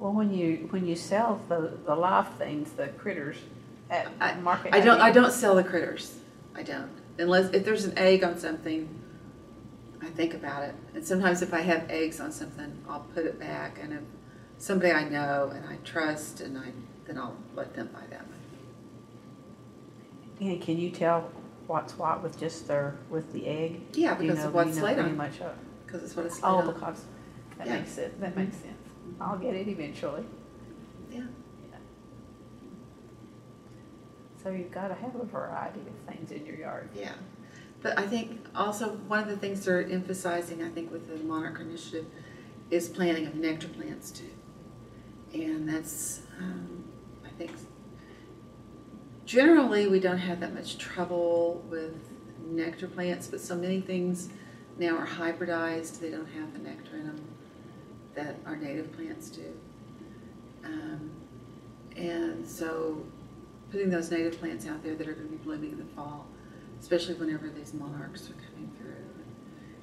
Well, when you when you sell the, the live things, the critters at I, market... I don't, I don't sell the critters. I don't. Unless, if there's an egg on something, I think about it. And sometimes if I have eggs on something, I'll put it back, and if somebody I know and I trust, and I then I'll let them buy that money. And can you tell what's what with just their with the egg? Yeah, because you know, of what's you know laid on. Much because it's what it's laid oh, on. Oh, because that yeah. makes it. That makes sense. I'll get it eventually. Yeah. yeah. So you've got to have a variety of things in your yard. Yeah, but I think also one of the things they're emphasizing, I think, with the Monarch Initiative, is planting of nectar plants too. And that's, um, I think, generally we don't have that much trouble with nectar plants, but so many things now are hybridized, they don't have the nectar in them that our native plants do. Um, and so putting those native plants out there that are going to be blooming in the fall, especially whenever these monarchs are coming through.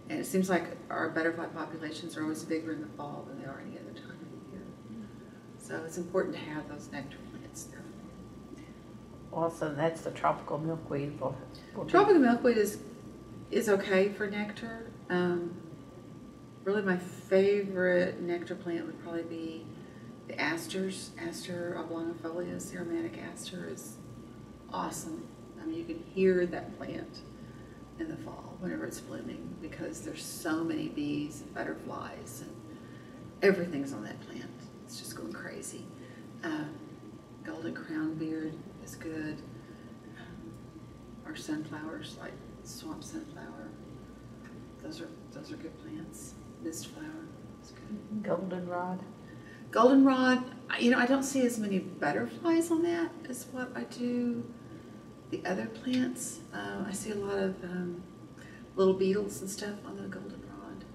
And it seems like our butterfly populations are always bigger in the fall than they are any other time. So it's important to have those nectar plants there. Also, that's the tropical milkweed. We'll, we'll tropical milkweed is is okay for nectar. Um, really, my favorite nectar plant would probably be the asters. Aster oblongifolia, aromatic aster, is awesome. I mean, you can hear that plant in the fall whenever it's blooming because there's so many bees and butterflies and everything's on that plant. It's just going crazy. Um, golden crownbeard is good. Um, our sunflowers, like swamp sunflower, those are those are good plants. Mist flower is good. Goldenrod. Goldenrod, you know, I don't see as many butterflies on that as what I do the other plants. Uh, I see a lot of um, little beetles and stuff on the goldenrod,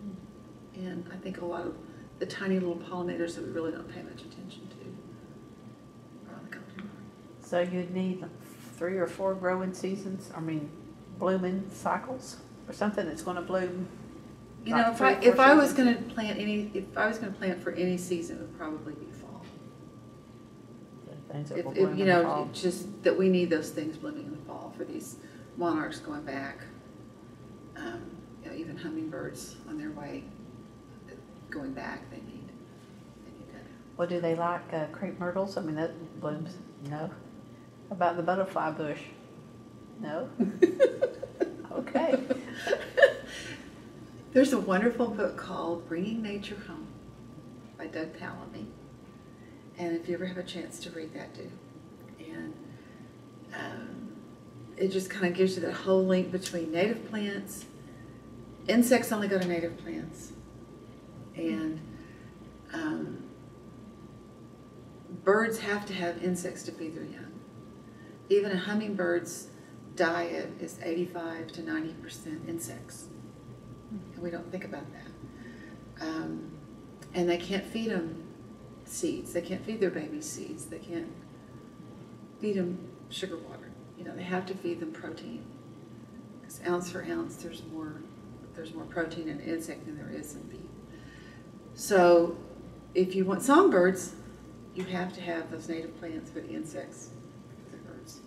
and I think a lot of the tiny little pollinators that we really don't pay much attention to are on the goldenrod. So you'd need three or four growing seasons, I mean, blooming cycles, or something that's going to bloom. You know, if I if I was going to plant any, if I was going to plant for any season, it would probably be fall. The things that will bloom in the fall. You know, just that we need those things blooming in the fall for these monarchs going back. Um, you know, even hummingbirds on their way. Going back, they need, they need that. Well, do they like uh, crepe myrtles? I mean, that blooms. No. About the butterfly bush? No. Okay. There's a wonderful book called Bringing Nature Home by Doug Tallamy. And if you ever have a chance to read that, do. And um, it just kind of gives you that whole link between native plants. Insects only go to native plants. And um, birds have to have insects to feed their young. Even a hummingbird's diet is eighty-five to ninety percent insects. And we don't think about that. Um, and they can't feed them seeds. They can't feed their babies seeds. They can't feed them sugar water. You know, they have to feed them protein. Because ounce for ounce, there's more, there's more protein in an insect than there is in bees. So if you want songbirds, you have to have those native plants for the insects, for the birds.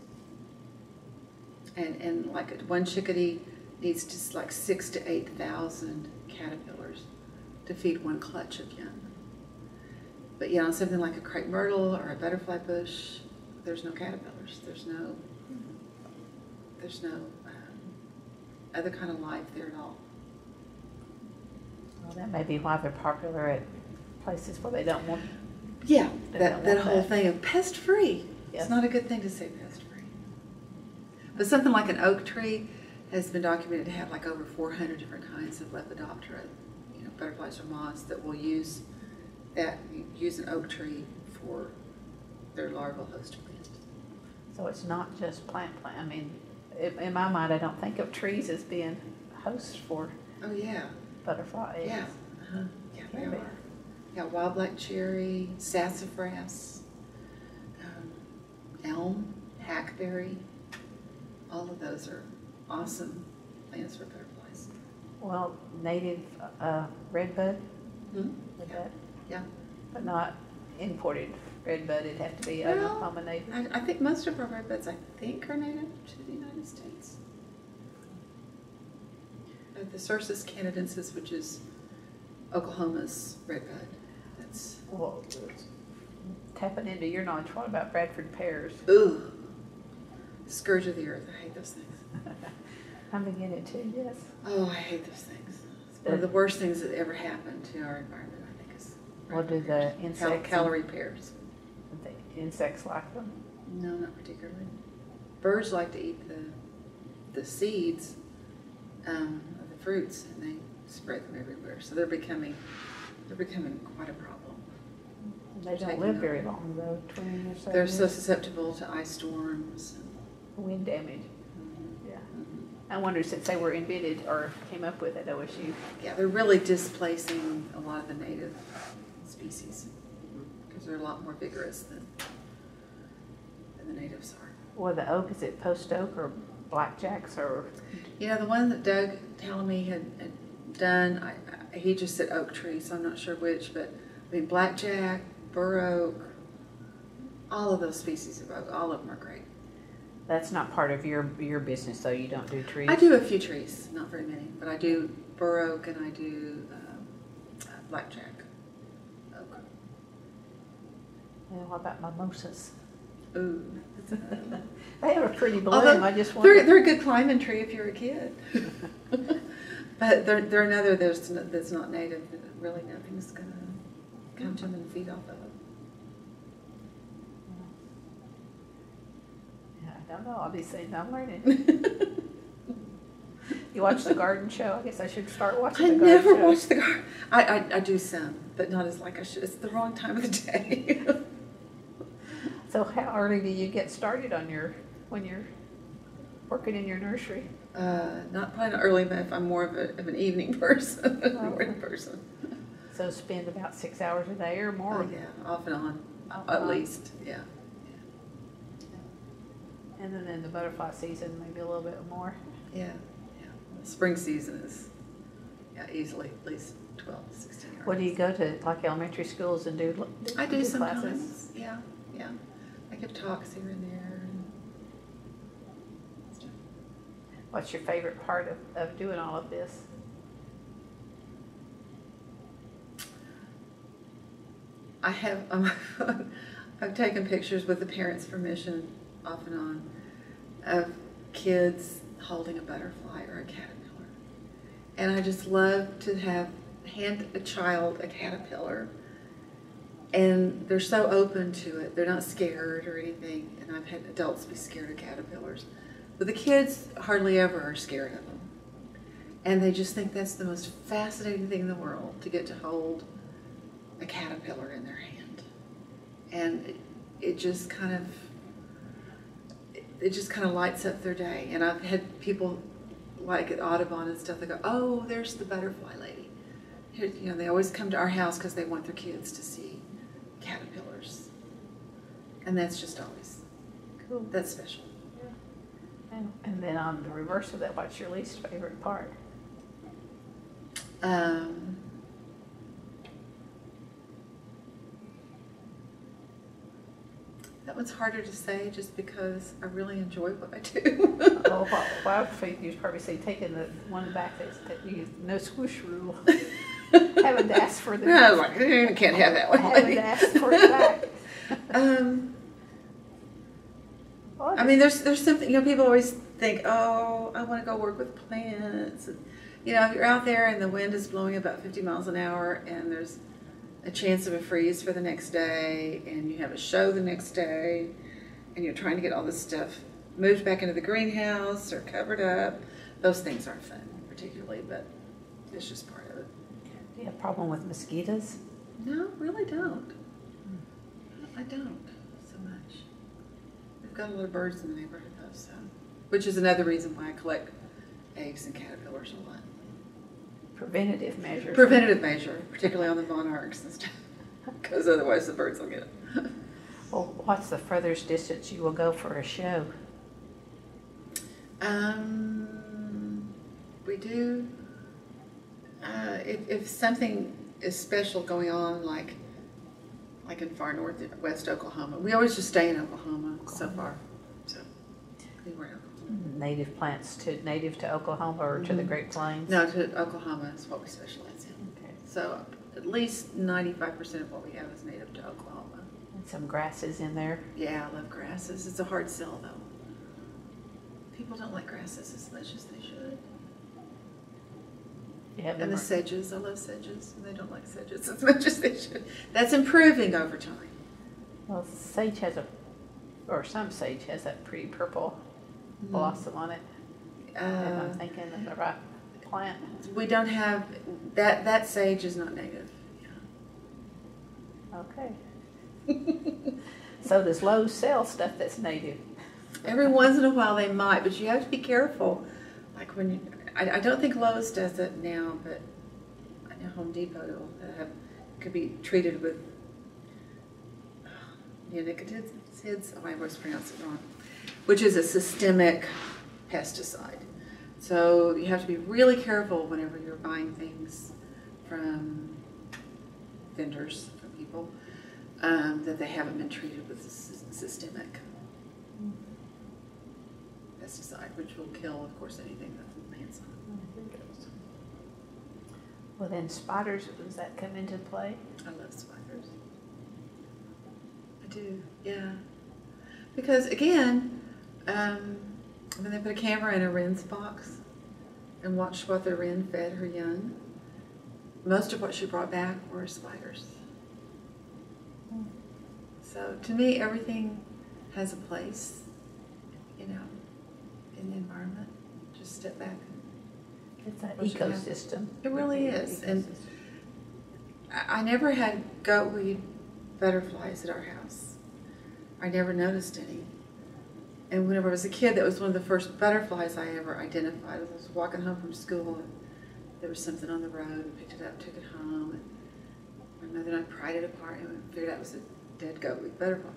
And, and like one chickadee needs just like six to eight thousand caterpillars to feed one clutch of young. But you know, something like a crepe myrtle or a butterfly bush, there's no caterpillars. There's no, there's no um, other kind of life there at all. Well, that may be why they're popular at places where they don't want Yeah, that, that whole that. thing of pest-free. Yep. It's not a good thing to say pest-free. But something like an oak tree has been documented to have like over four hundred different kinds of Lepidoptera, you know, butterflies or moths that will use that use an oak tree for their larval host plant. So it's not just plant plant. I mean, it, in my mind, I don't think of trees as being hosts for. Oh yeah. Butterflies. Yeah. Uh-huh. Yeah, they are. Be. Yeah, wild black cherry, sassafras, um, elm, hackberry. All of those are awesome plants for butterflies. Well, native uh, redbud. Mm-hmm. Yeah. Yeah. But not imported redbud. It'd have to be well, Oklahoma native. I, I think most of our redbuds, I think, are native to the United States. Uh, the Cirsus canadensis, which is Oklahoma's redbud. That's well, tapping into your knowledge, what about Bradford pears? Ooh, scourge of the earth. I hate those things. I'm beginning to, yes. Oh, I hate those things. It's one of the worst things that ever happened to our environment, I think, is well, do the insects Cal calorie pears. The insects like them? No, not particularly. Birds like to eat the the seeds um, of the fruits, and they spread them everywhere. So they're becoming they're becoming quite a problem. They don't live very long though, twenty or so. They're so susceptible to ice storms and wind damage. Mm-hmm. Yeah. Mm-hmm. I wonder since they were invented or came up with at O S U. Yeah, they're really displacing a lot of the native species because they're a lot more vigorous than than the natives are. Well, the oak, is it post oak or blackjacks or? You know, the one that Doug Tallamy had, had done, I, I, he just said oak tree, so I'm not sure which, but I mean blackjack, bur oak, all of those species of oak, all of them are great. That's not part of your your business, though. You don't do trees. I do a few trees, not very many, but I do bur oak and I do um, uh, blackjack oak. And what about mimosas? Ooh, they have a pretty bloom. Although, I just wonder. They're, they're a good climbing tree if you're a kid. But they're, they're another that's not, that's not native. Really, nothing's going to come to them and feed off of them. Yeah, I don't know. I'll be saying I'm learning. You watch the garden show? I guess I should start watching. I the garden never show. watch the garden. I, I I do some, but not as like I should. It's the wrong time of the day. So how early do you get started on your when you're working in your nursery? Uh, not quite early, but if I'm more of, a, of an evening person, oh, okay. morning person. So spend about six hours a day or more? Oh, yeah, off and on, off at on. least, yeah. yeah. And then in the butterfly season, maybe a little bit more? Yeah, yeah. Spring season is yeah, easily at least twelve, sixteen hours. Well, do you go to like elementary schools and do, do I do, do sometimes, classes? yeah, yeah. I give talks here and there. What's your favorite part of, of doing all of this? I have, um, I've taken pictures with the parents' permission, off and on, of kids holding a butterfly or a caterpillar. And I just love to have, hand a child a caterpillar. And they're so open to it. They're not scared or anything. And I've had adults be scared of caterpillars. But the kids hardly ever are scared of them. And they just think that's the most fascinating thing in the world, to get to hold a caterpillar in their hand. And it, it just kind of, it, it just kind of lights up their day. And I've had people like at Audubon and stuff, they go, oh, there's the butterfly lady. Here, you know, they always come to our house because they want their kids to see caterpillars. And that's just always, cool. That's special. And then on the reverse of that, what's your least favorite part? Um, that one's harder to say just because I really enjoy what I do. Oh, well, well, I would think you'd probably say taking the one back that's, that you no squish rule. Haven't asked for the No, like, I can't have that one. Haven't asked for it back. um, I mean, there's there's something, you know, people always think, oh, I want to go work with plants. And, you know, if you're out there and the wind is blowing about fifty miles an hour and there's a chance of a freeze for the next day, and you have a show the next day, and you're trying to get all this stuff moved back into the greenhouse or covered up. Those things aren't fun particularly, but it's just part of it. Do you have a problem with mosquitoes? No, really don't. I don't so much. We've got a lot of birds in the neighborhood though, so. Which is another reason why I collect eggs and caterpillars a lot. Preventative measure. Preventative measure, particularly on the monarchs and stuff, because otherwise the birds will get it. Well, what's the furthest distance you will go for a show? Um, we do. Uh, if, if something is special going on, like like in far northwest Oklahoma, we always just stay in Oklahoma, Oklahoma. so far. So anywhere else. Native plants to native to Oklahoma or mm-hmm. to the Great Plains? No, to Oklahoma is what we specialize in. Okay. So at least ninety-five percent of what we have is native to Oklahoma. And some grasses in there? Yeah, I love grasses. It's a hard sell though. People don't like grasses as much as they should. Yeah, and the sedges, I love sedges, and they don't like sedges as much as they should. That's improving over time. Well, sage has a, or some sage has that pretty purple blossom on it, uh, and I'm thinking of the right plant. We don't have, that that sage is not native. Yeah. Okay. So does Lowe's sell stuff that's native? Every once in a while they might, but you have to be careful. Like when, you, I, I don't think Lowe's does it now, but I know Home Depot have, could be treated with uh, neonicotinoids, oh, I always pronounce it wrong, which is a systemic pesticide. So you have to be really careful whenever you're buying things from vendors, from people, um, that they haven't been treated with a systemic pesticide, which will kill, of course, anything that lands on it. Well, then spiders, does that come into play? I love spiders. I do, yeah. Because again, um, when they put a camera in a wren's box and watched what the wren fed her young, most of what she brought back were spiders. Mm. So to me, everything has a place, you know, in the environment. Just step back. It's an ecosystem. It really is. And I never had goatweed butterflies at our house. I never noticed any. And whenever I was a kid, that was one of the first butterflies I ever identified. I was walking home from school, and there was something on the road, and picked it up, took it home, and my mother and I pried it apart, and we figured out it was a dead goatweed butterfly.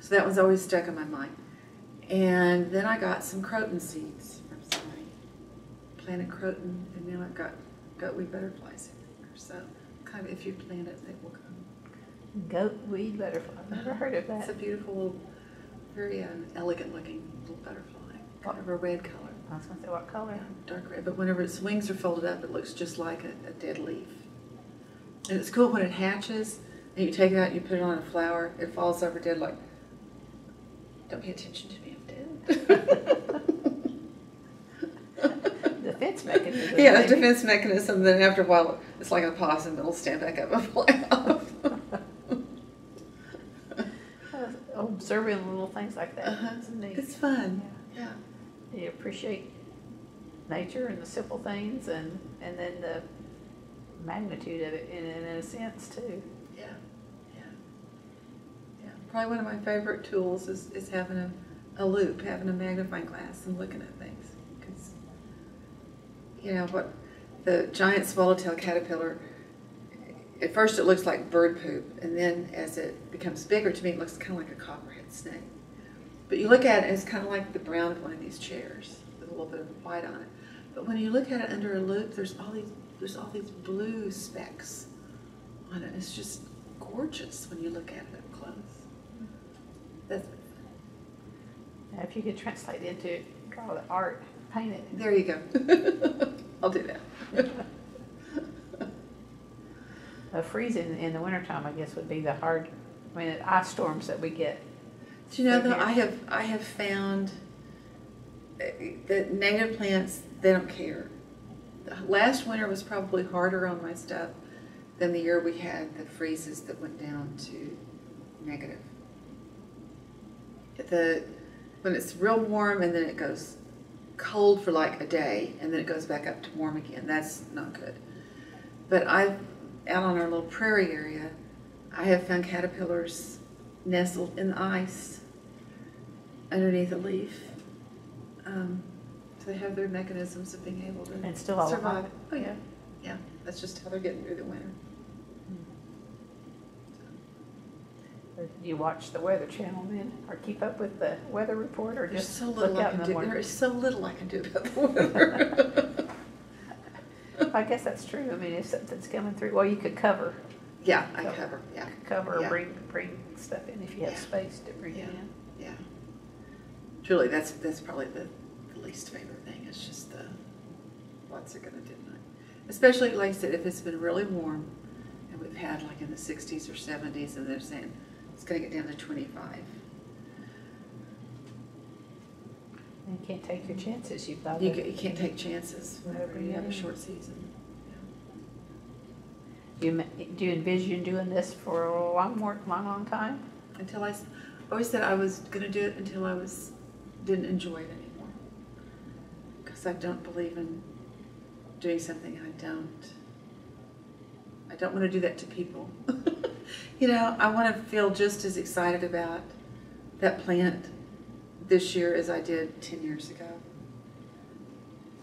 So that one's always stuck in my mind. And then I got some croton seeds from somebody. Planted croton, and now I've got goatweed butterflies everywhere. So kind of if you plant it, they will come. Goatweed butterfly. I've never heard of that. It's a beautiful, very uh, elegant looking little butterfly. Kind of a red color. I was going to say, what color? Yeah, dark red, but whenever its wings are folded up, it looks just like a, a dead leaf. And it's cool when it hatches, and you take it out and you put it on a flower, it falls over dead like, don't pay attention to me, I'm dead. Defense mechanism. Yeah, maybe. A defense mechanism. Then after a while, it's like a possum, it'll stand back up and fly off. Observing little things like that. Uh-huh. It's neat. It's fun. Yeah. Yeah. You appreciate nature and the simple things, and, and then the magnitude of it in, in a sense too. Yeah. Yeah. Yeah. Probably one of my favorite tools is, is having a, a loop, having a magnifying glass and looking at things. Because, you know, what the giant swallowtail caterpillar, at first it looks like bird poop, and then as it becomes bigger, to me it looks kind of like a copperhead snake. But you look at it, and it's kind of like the brown of one of these chairs with a little bit of white on it. But when you look at it under a loop, there's all these there's all these blue specks on it. It's just gorgeous when you look at it up close. That's really fun. Now if you could translate into draw the art, paint it. There you go. I'll do that. A freeze in, in the wintertime, I guess, would be the hard, I mean, the ice storms that we get. Do you know, though, I have, I have found that native plants, they don't care. Last winter was probably harder on my stuff than the year we had the freezes that went down to negative. The, when it's real warm and then it goes cold for like a day and then it goes back up to warm again, that's not good. But I've, out on our little prairie area, I have found caterpillars nestled in the ice underneath a leaf. Um, so they have their mechanisms of being able to and still survive. Oh yeah, yeah. That's just how they're getting through the winter. Do you watch the Weather Channel then, or keep up with the weather report, or just so look out in the morning? There is so little I can do about the weather. I guess that's true. I mean, if something's coming through, well, you could cover. Yeah, I cover. cover yeah, cover yeah. or bring bring stuff in if you have yeah. space to bring yeah. it in. Yeah. Truly, that's that's probably the, the least favorite thing. It's just the what's it going to do tonight, especially like I said, if it's been really warm, and we've had like in the sixties or seventies, and they're saying it's going to get down to twenty-five. You can't take your chances. You've got you, you can't take chances whenever you have a short season. Do you, do you envision doing this for a long, more, long, long time? Until I, I always said I was going to do it until I was didn't enjoy it anymore. Because I don't believe in doing something I don't. I don't want to do that to people. You know, I want to feel just as excited about that plant this year as I did ten years ago.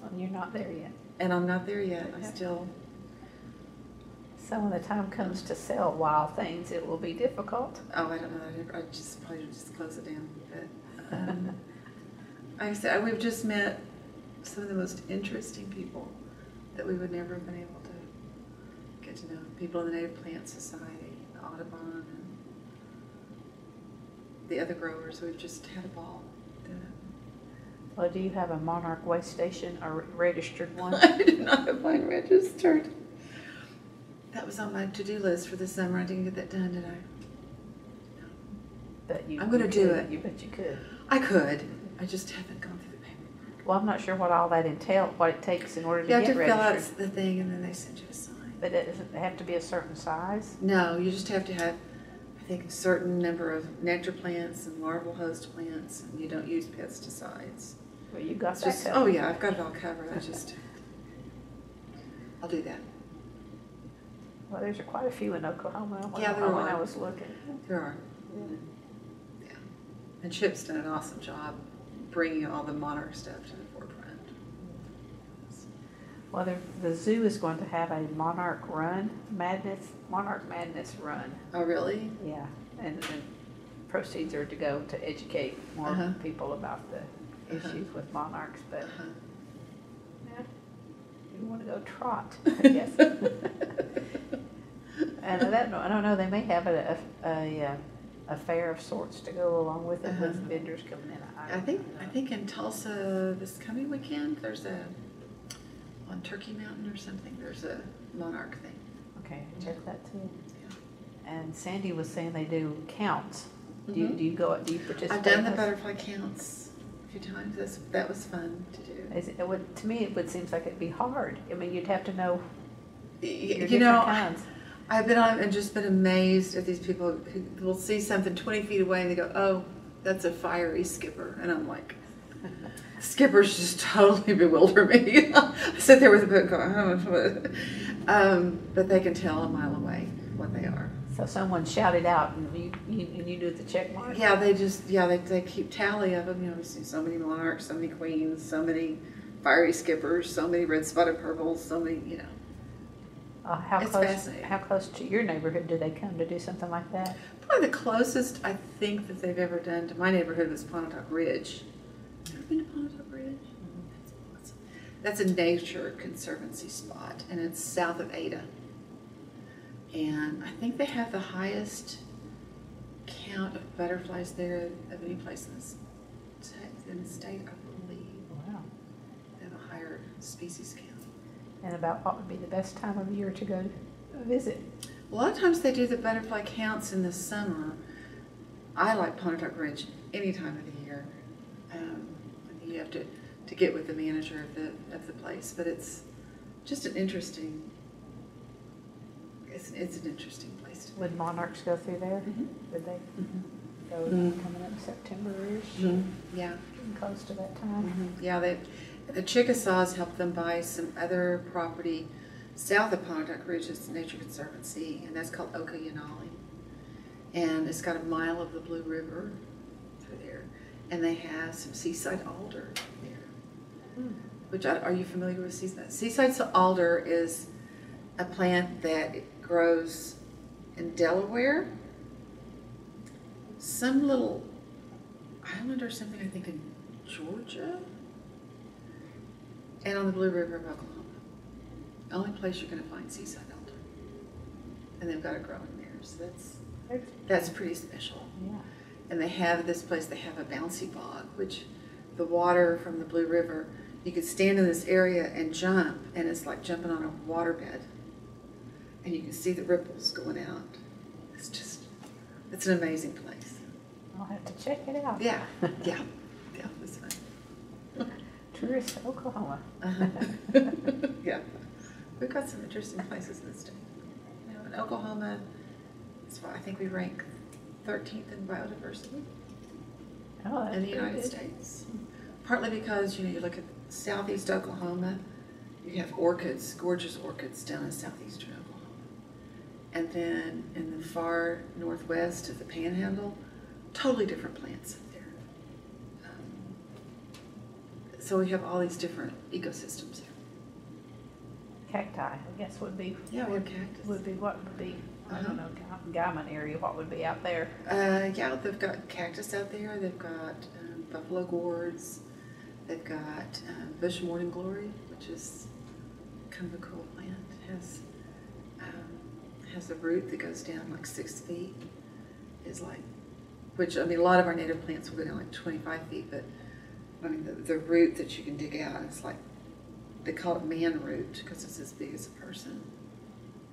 Well, you're not there yet. And I'm not there yet. I still. So when the time comes to sell Wild Things, it will be difficult. Oh, I don't know. I just probably just close it down. But um, I said we've just met some of the most interesting people that we would never have been able to get to know. People in the Native Plant Society, the Audubon, and the other growers. We've just had a ball. Well, do you have a Monarch Way Station or registered one? I do not have mine registered. That was on my to-do list for the summer. I didn't get that done, did I? No. But you, I'm going to do it. You bet you could. I could. I just haven't gone through the paperwork. Well, I'm not sure what all that entails, what it takes in order you to get registered. You have to registered. fill out the thing, and then they send you a sign. But it doesn't have to be a certain size? No, you just have to have, I think, a certain number of nectar plants and larval host plants, and you don't use pesticides. Well, you got it's that just, covered. Oh, yeah, I've got it all covered. I just, I'll do that. Well, there's quite a few in Oklahoma when, yeah, there I, when are. I was looking. There are. Yeah. Yeah. And Chip's done an awesome job bringing all the monarch stuff to the forefront. Well, there, the zoo is going to have a monarch run, madness, monarch madness run. Oh, really? Yeah. And the proceeds are to go to educate more uh-huh. people about the uh-huh. issues with monarchs. But uh-huh. yeah, you want to go trot, I guess. And that, I don't know, they may have a, a, a fair of sorts to go along with it, uh-huh. with vendors coming in. I, I think I, I think in Tulsa this coming weekend, there's a, on Turkey Mountain or something, there's a monarch thing. Okay, check that too. Yeah. And Sandy was saying they do counts. Do, mm-hmm. you, do you go, do you participate? I've done the butterfly counts a few times. That's, that was fun to do. Is it, it would, to me, it would seem like it'd be hard. I mean, you'd have to know your you different know, kinds. I've been on and just been amazed at these people who will see something twenty feet away and they go, oh, that's a fiery skipper. And I'm like, skippers just totally bewilder me. I sit there with a book going, oh. um, but they can tell a mile away what they are. So someone shouted out and you, you, and you do the check mark? Yeah, they just, yeah, they, they keep tally of them. You know, we see so many monarchs, so many queens, so many fiery skippers, so many red-spotted purples, so many, you know. Uh, how it's close? How close to your neighborhood do they come to do something like that? Probably the closest I think that they've ever done to my neighborhood was Pontotoc Ridge. Have you ever been to Pontotoc Ridge? Mm-hmm. That's awesome. That's a Nature Conservancy spot, and it's south of Ada. And I think they have the highest count of butterflies there of any place in the, in the state, I believe. Wow. They have a higher species count. And about what would be the best time of year to go visit? A lot of times they do the butterfly counts in the summer. I like Pontotoc Ridge any time of the year. Um, you have to, to get with the manager of the, of the place. But it's just an interesting it's, it's an interesting place to be. Would monarchs go through there? Mm-hmm. Would they? Mm-hmm. Go mm-hmm. coming up September-ish? Mm-hmm. Yeah. Getting close to that time. Mm-hmm. Yeah, they, the Chickasaws helped them buy some other property south of Pontotoc Ridge. It's the Nature Conservancy, and that's called Okoyanali. And it's got a mile of the Blue River through there. And they have some seaside alder there. Mm. Which, I, are you familiar with seaside? Seaside alder is a plant that grows in Delaware. Some little island or something, I think in Georgia. And on the Blue River of Oklahoma. Only place you're going to find seaside alder. And they've got it growing there, so that's, that's pretty special. Yeah. And they have this place, they have a bouncy bog, which the water from the Blue River, you could stand in this area and jump, and it's like jumping on a waterbed. And you can see the ripples going out. It's just, it's an amazing place. I'll have to check it out. Yeah, yeah, yeah, it's fun. Tourist Oklahoma. Uh-huh. Yeah. We've got some interesting places in the state. You know, in Oklahoma, that's why I think we rank thirteenth in biodiversity oh, in the United good. States. Partly because, you know, you look at southeast Oklahoma, you have orchids, gorgeous orchids down in southeastern Oklahoma. And then in the far northwest of the Panhandle, totally different plants up there. Um, so we have all these different ecosystems there. Cacti, I guess, would be yeah, would, cactus. would be what would be uh-huh. I don't know, Guyman area. What would be out there? Uh, yeah, they've got cactus out there. They've got um, buffalo gourds. They've got uh, bush morning glory, which is kind of a cool plant. It has um, has a root that goes down like six feet. Is like, which I mean, a lot of our native plants will go down like twenty-five feet, but I mean, the, the root that you can dig out is like. They call it man root because it's as big as a person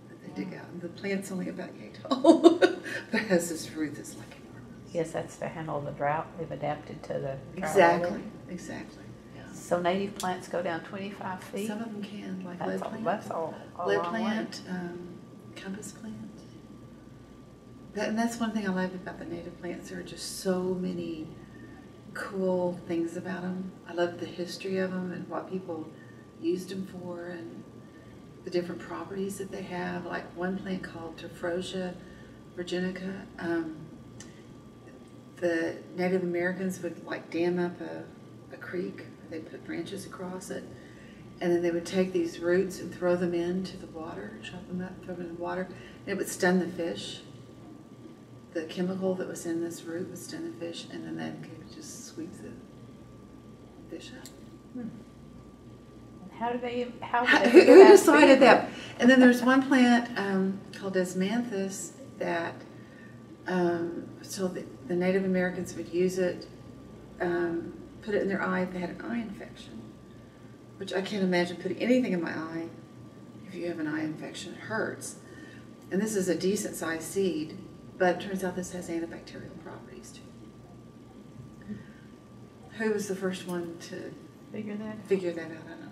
that they yeah. dig out. And the plant's only about yay tall, but it has this root that's like enormous. Yes, that's to handle the drought. They've adapted to the drought. Exactly, exactly. Yeah. So native plants go down twenty-five feet? Some of them can, like that's lead all, plant. That's all, all lead plant, um, compass plant. That, and that's one thing I love about the native plants. There are just so many cool things about them. I love the history of them and what people used them for and the different properties that they have. Like one plant called Tephrosia virginica, um, the Native Americans would like dam up a, a creek, they'd put branches across it, and then they would take these roots and throw them into the water, chop them up, throw them in the water, and it would stun the fish. The chemical that was in this root would stun the fish, and then that could just sweep the fish up. Hmm. How do they? How do they who decided that? And then there's one plant um, called Desmanthus that um, so the, the Native Americans would use it, um, put it in their eye if they had an eye infection, which I can't imagine putting anything in my eye. If you have an eye infection, it hurts. And this is a decent-sized seed, but it turns out this has antibacterial properties too. Who was the first one to figure that figure that out? I don't know.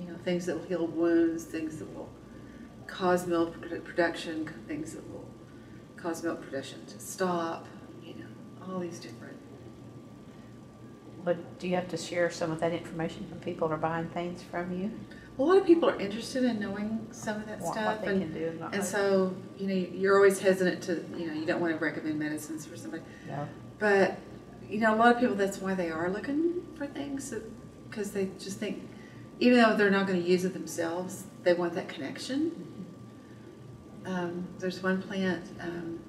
You know, things that will heal wounds, things that will cause milk production, things that will cause milk production to stop, you know, all these different. But do you have to share some of that information when people are buying things from you? A lot of people are interested in knowing some of that what, stuff. What they and can do and, and like so, you know, you're always hesitant to, you know, you don't want to recommend medicines for somebody. No. But, you know, a lot of people, that's why they are looking for things, because they just think, even though they're not going to use it themselves, they want that connection. Um, there's one plant um,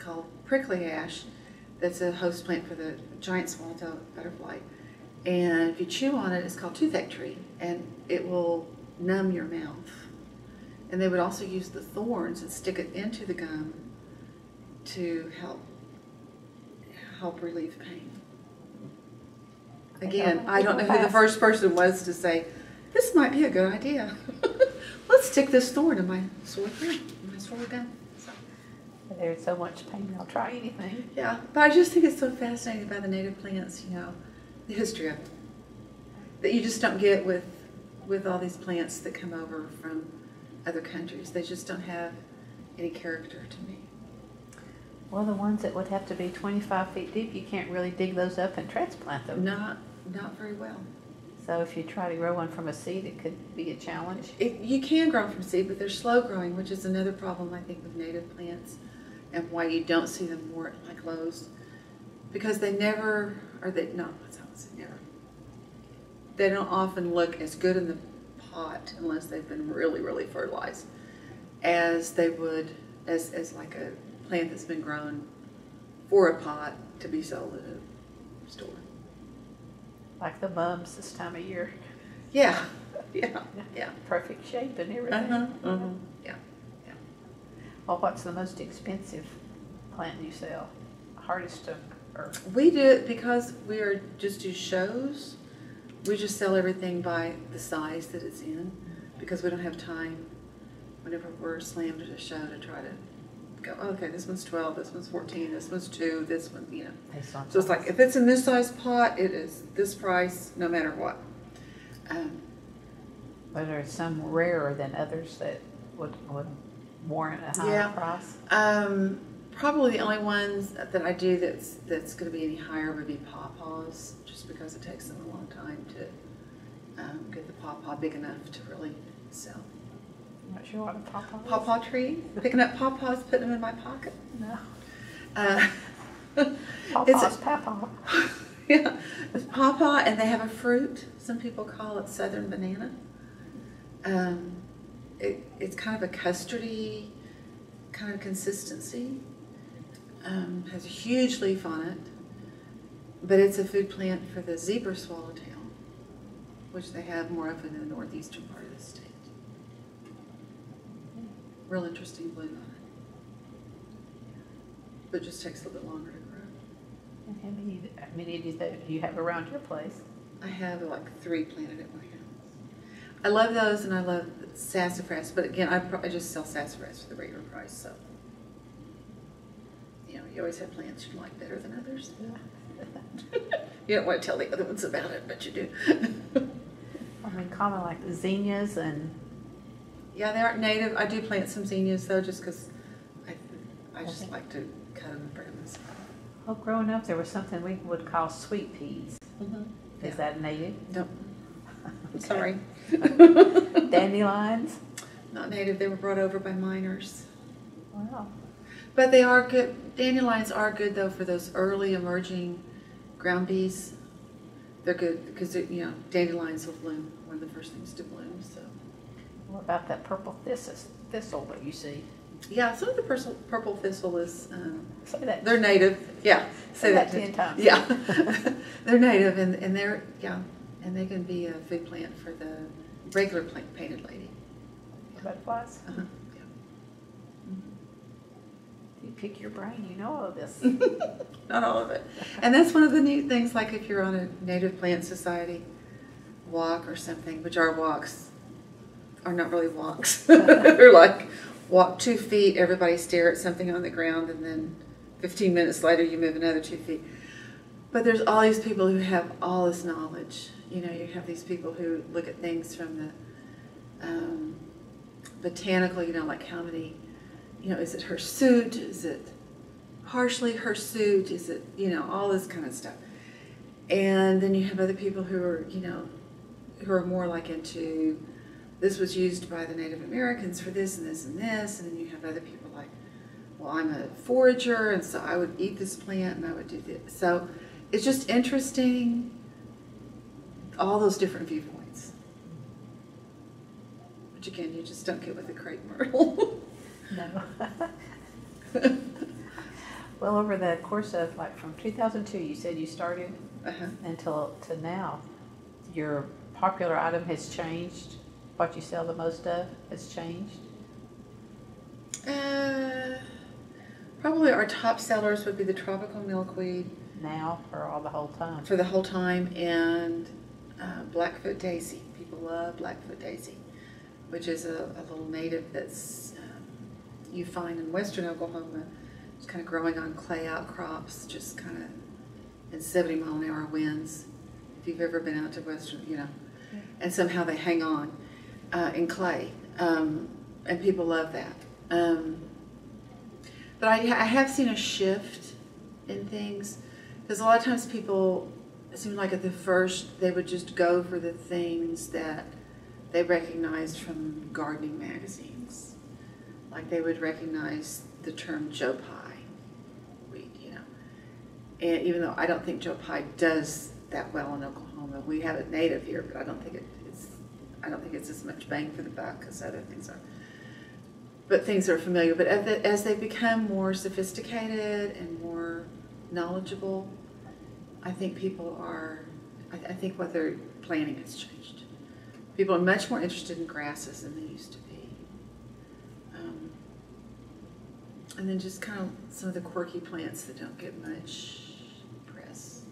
called prickly ash that's a host plant for the giant swallowtail butterfly. And if you chew on it, it's called toothache tree, and it will numb your mouth. And they would also use the thorns and stick it into the gum to help, help relieve pain. Again, I don't know who the first person was to say, this might be a good idea. Let's stick this thorn in my sword ring, my sword gun. So. There's so much pain, I'll try anything. Yeah, but I just think it's so fascinating about the native plants, you know, the history of it, that you just don't get with, with all these plants that come over from other countries. They just don't have any character to me. Well, the ones that would have to be twenty-five feet deep, you can't really dig those up and transplant them. Not, not very well. So if you try to grow one from a seed, it could be a challenge? It, you can grow from seed, but they're slow growing, which is another problem, I think, with native plants and why you don't see them more like Lowe's. Because they never, or they, not, never. They don't often look as good in the pot, unless they've been really, really fertilized, as they would, as, as like a plant that's been grown for a pot to be sold at a store. Like the mums this time of year. Yeah, yeah, yeah. Perfect shape and everything. Uh-huh, uh-huh. Yeah, yeah. Well, what's the most expensive plant you sell? Hardest to earn? We do it because we are just do shows. We just sell everything by the size that it's in because we don't have time whenever we're slammed at a show to try to go, oh, okay, this one's twelve, this one's fourteen, this one's two, this one, you know. So it's like, if it's in this size pot, it is this price, no matter what. Um, but are some rarer than others that would, would warrant a higher yeah, price? Um, probably the only ones that I do that's, that's going to be any higher would be pawpaws, just because it takes them a long time to um, get the pawpaw big enough to really sell. Not sure what a pawpaw is. Pawpaw tree. Picking up pawpaws, putting them in my pocket. No. Uh, pawpaws, it's a, pawpaw. Yeah, it's pawpaw, and they have a fruit. Some people call it southern banana. Um, it, it's kind of a custardy kind of consistency. Um, has a huge leaf on it, but it's a food plant for the zebra swallowtail, which they have more of in the northeastern part of the state. Real interesting bloom on it, but it just takes a little bit longer to grow. And how many, how many of you that you have around your place? I have like three planted at my house. I love those, and I love sassafras. But again, I, I just sell sassafras for the regular price, so you know you always have plants you like better than others. Yeah. You don't want to tell the other ones about it, but you do. I mean, common like the zinnias and. Yeah, they aren't native. I do plant some zinnias, though, just because I, I just okay. like to cut them and bring them inside. Well, growing up, there was something we would call sweet peas. Mm-hmm. Is yeah. that native? No. Okay. Sorry. Dandelions? Not native. They were brought over by miners. Wow. But they are good. Dandelions are good, though, for those early emerging ground bees. They're good because, you know, dandelions will bloom. One of the first things to bloom, so. What about that purple thistle, thistle that you see? Yeah, some of the purple, purple thistle is, um, say that. They're native. Yeah, say, say that, that ten times. Yeah, they're native, and, and they're, yeah, and they can be a food plant for the regular plant, painted lady. Yeah. Butterflies? Uh-huh, yeah. Mm-hmm. You pick your brain, you know all of this. Not all of it. And that's one of the neat things, like if you're on a Native Plant Society walk or something, which are walks, are not really walks. They're like walk two feet, everybody stare at something on the ground, and then fifteen minutes later you move another two feet. But there's all these people who have all this knowledge. You know, you have these people who look at things from the um, botanical, you know, like how many, you know, is it hirsute? Is it partially hirsute? Is it, you know, all this kind of stuff. And then you have other people who are, you know, who are more like into this was used by the Native Americans for this and this and this, and then you have other people like, well, I'm a forager, and so I would eat this plant, and I would do this. So it's just interesting, all those different viewpoints. Which again, you just don't get with the crepe myrtle. No. Well, over the course of, like, from two thousand two, you said you started uh-huh. until to now, your popular item has changed. What you sell the most of has changed? Uh, probably our top sellers would be the tropical milkweed. Now or all the whole time? For the whole time, and uh, blackfoot daisy. People love blackfoot daisy, which is a, a little native that's um, you find in western Oklahoma. It's kind of growing on clay outcrops, just kind of in seventy mile an hour winds. If you've ever been out to western, you know, and somehow they hang on. Uh, in clay, um, and people love that. Um, but I, I have seen a shift in things, because a lot of times people, it seemed like at the first, they would just go for the things that they recognized from gardening magazines. Like they would recognize the term Joe Pye weed, you know. And even though I don't think Joe Pye does that well in Oklahoma, we have it native here, but I don't think it, it's, I don't think it's as much bang for the buck as other things are. But things are familiar. But as, the, as they become more sophisticated and more knowledgeable, I think people are, I, th I think what they're planning has changed. People are much more interested in grasses than they used to be. Um, and then just kind of some of the quirky plants that don't get much press.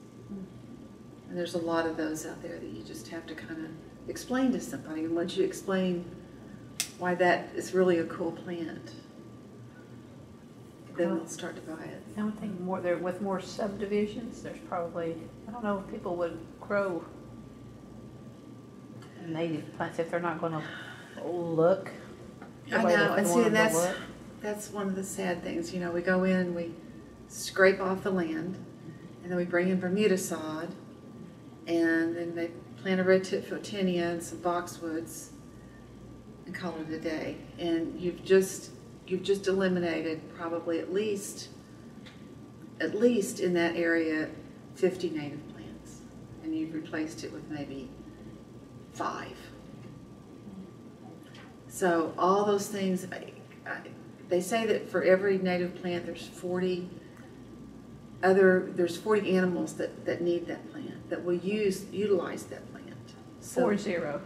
And there's a lot of those out there that you just have to kind of explain to somebody. And once you explain why that is really a cool plant, then they'll start to buy it. I would think more there with more subdivisions. There's probably, I don't know if people would grow native plants if they're not going to look. I know, and see, that's that's one of the sad things. You know, we go in, we scrape off the land, and then we bring in Bermuda sod, and then they plant a red tip photinia and some boxwoods, and call it a day. And you've just you've just eliminated probably at least, at least in that area, fifty native plants. And you've replaced it with maybe five. So all those things, I, I, they say that for every native plant, there's forty other, there's forty animals that, that need that plant, that will use, utilize that plant. So, four zero.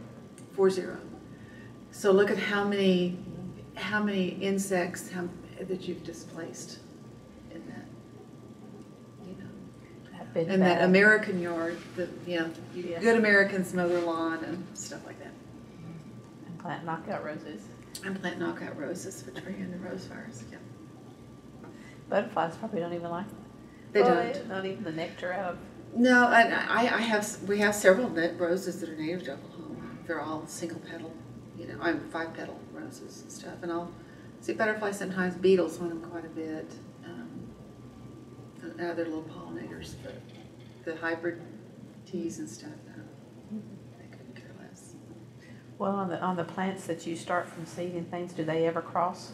Four zero. So look at how many how many insects how, that you've displaced in that, you know, in bad. that American yard. The, you know, yes. Good Americans mow their lawn and stuff like that. And plant knockout roses. And plant knockout roses, which bring in the rose fires. Yeah. Butterflies probably don't even like them. They well, don't. Not even the nectar out of. No, I, I, I have. We have several roses that are native to Oklahoma. They're all single petal. You know, I'm five petal roses and stuff, and I'll see butterflies sometimes, beetles on them quite a bit, um, other little pollinators, but the hybrid teas and stuff, no, I couldn't care less. Well, on the, on the plants that you start from seed and things, do they ever cross?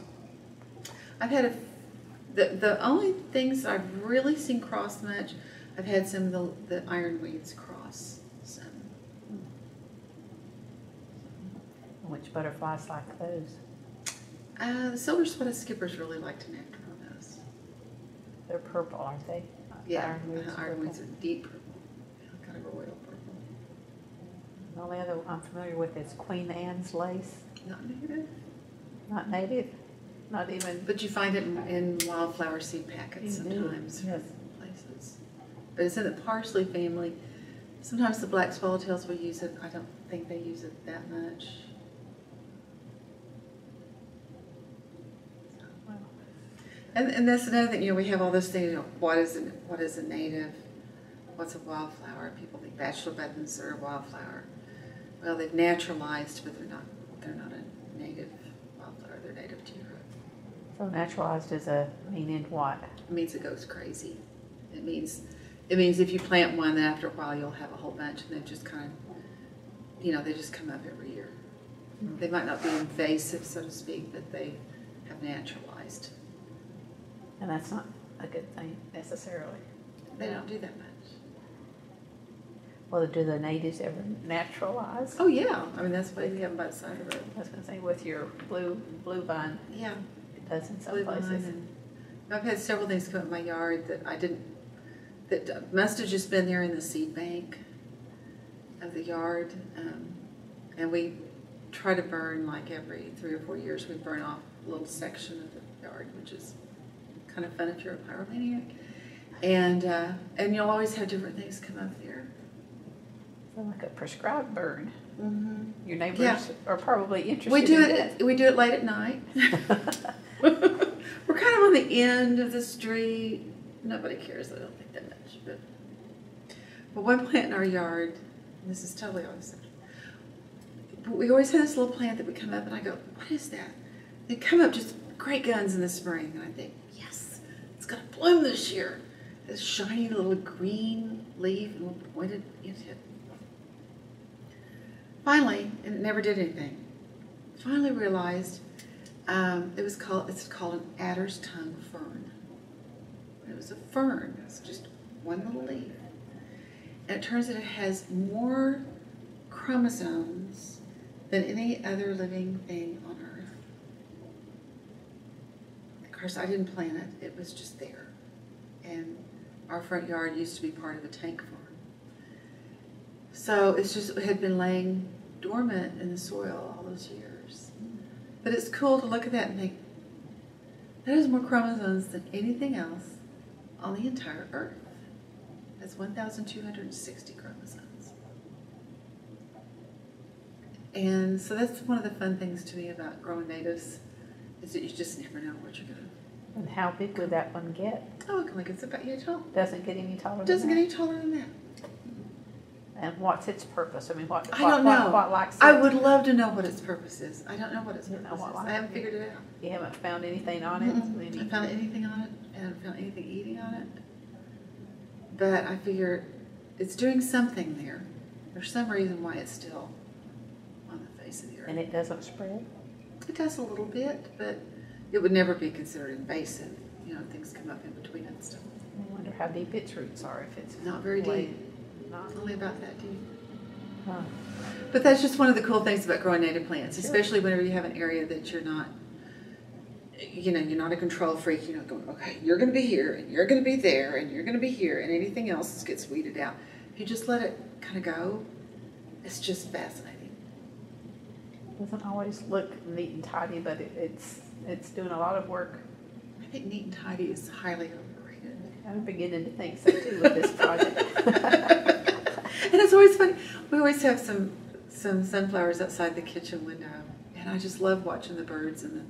I've had a, the, the only things I've really seen cross much, I've had some of the, the ironweeds cross some. Which butterflies like those? Uh, the silver-spotted skippers really like to nectar on those. They're purple, aren't they? Yeah, the ironweeds uh, are deep purple, yeah, kind of a royal purple. The only other I'm familiar with is Queen Anne's lace. Not native. Not native. Not even. But you find it in, in wildflower seed packets sometimes. Yes. Places. But it's in the parsley family. Sometimes the black swallowtails will use it. I don't think they use it that much. And, and that's another thing, you know, we have all this thing, you know, what is, a, what is a native, what's a wildflower? People think bachelor buttons are a wildflower. Well, they've naturalized, but they're not, they're not a native wildflower, they're native to Europe. So naturalized is a, meaning what? It means it goes crazy. It means, it means if you plant one, then after a while you'll have a whole bunch, and they've just kind of, you know, they just come up every year. Mm-hmm. They might not be invasive, so to speak, but they have naturalized. And that's not a good thing, necessarily. They don't do that much. Well, do the natives ever naturalize? Oh, yeah. I mean, that's why you have them by the side of the road. I was going to say, with your blue blue vine. Yeah. It does in some blue places. And I've had several things come up in my yard that I didn't, that must have just been there in the seed bank of the yard. Um, and we try to burn, like, every three or four years, we burn off a little section of the yard, which is kind of fun if you're a pyromaniac, and uh, and you'll always have different things come up there. So like a prescribed burn. Mm-hmm. Your neighbors yeah. are probably interested. We do in it. That. We do it late at night. We're kind of on the end of the street. Nobody cares. I don't think that much. But but one plant in our yard. And this is totally awesome. But we always have this little plant that would come up, and I go, "What is that?" They come up just great guns in the spring, and I think, yes, it's gonna bloom this year. This shiny little green leaf, little pointed end tip. Finally, and it never did anything. Finally realized um, it was called. It's called an adder's tongue fern. It was a fern. It's just one little leaf, and it turns out it has more chromosomes than any other living thing on Earth. Of course, I didn't plant it. It was just there, and our front yard used to be part of a tank farm. So it's just, it had been laying dormant in the soil all those years. But it's cool to look at that and think, that has more chromosomes than anything else on the entire Earth. That's one thousand two hundred sixty chromosomes. And so that's one of the fun things to me about growing natives, is that you just never know what you're gonna. And how big would that one get? Oh, it can like it's about yay tall. Doesn't get any taller than that. Doesn't get any taller than that. And what's its purpose? I mean, what, I don't what, know. What, what likes it? I would love to know what its purpose is. I don't know what its you purpose what is. I haven't figured it out. You haven't found anything on it? Mm-hmm. Any I found anything on it, and I haven't found anything eating on it. But I figure it's doing something there. There's some reason why it's still on the face of the earth. And it doesn't spread? It does a little bit, but it would never be considered invasive. You know, things come up in between and stuff. I wonder how deep its roots are, if it's not very deep. Not only about that, do you? Huh. But that's just one of the cool things about growing native plants, sure. Especially whenever you have an area that you're not, you know, you're not a control freak. You're not going, okay, you're going to be here, and you're going to be there, and you're going to be here, and anything else gets weeded out. If you just let it kind of go, it's just fascinating. It doesn't always look neat and tidy, but it, it's it's doing a lot of work. I think neat and tidy is highly overrated. I'm beginning to think so, too, with this project. And it's always fun. We always have some some sunflowers outside the kitchen window, and I just love watching the birds in the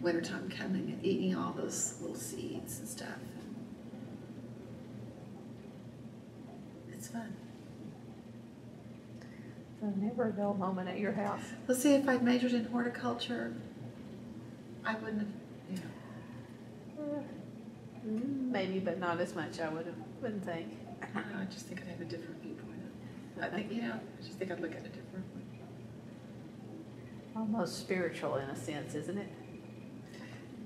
wintertime coming and eating all those little seeds and stuff. It's fun. It's a never a dull moment at your house. Let's see, if I'd majored in horticulture, I wouldn't have, you know. Maybe, but not as much, I wouldn't, wouldn't think. I just think I'd have a different viewpoint. I think, you know, I just think I'd look at it differently. Almost spiritual in a sense, isn't it?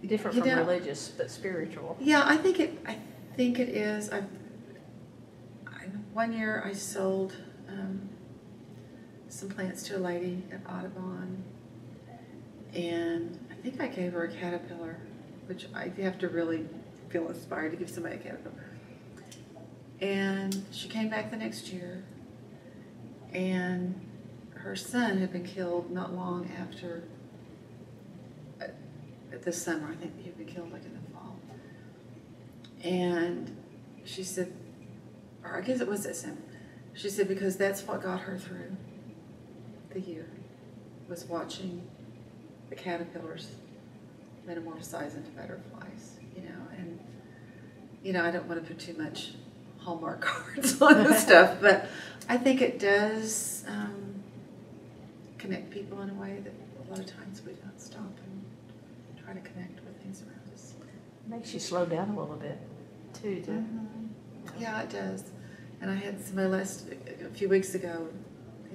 Different you from know, religious, but spiritual. Yeah, I think it. I think it is. I. One year, I sold um, some plants to a lady at Audubon, and I think I gave her a caterpillar, which I have to really feel inspired to give somebody a caterpillar. And she came back the next year. And her son had been killed not long after uh, this summer. I think he had been killed like in the fall. And she said, or I guess it was that summer. She said, because that's what got her through the year, was watching the caterpillars metamorphosize into butterflies, you know. And, you know, I don't want to put too much Hallmark cards on this stuff, but I think it does um, connect people in a way that a lot of times we don't stop and try to connect with things around us. It makes you slow down a little bit, too, doesn't mm-hmm. it? Yeah, it does. And I had somebody last, a few weeks ago,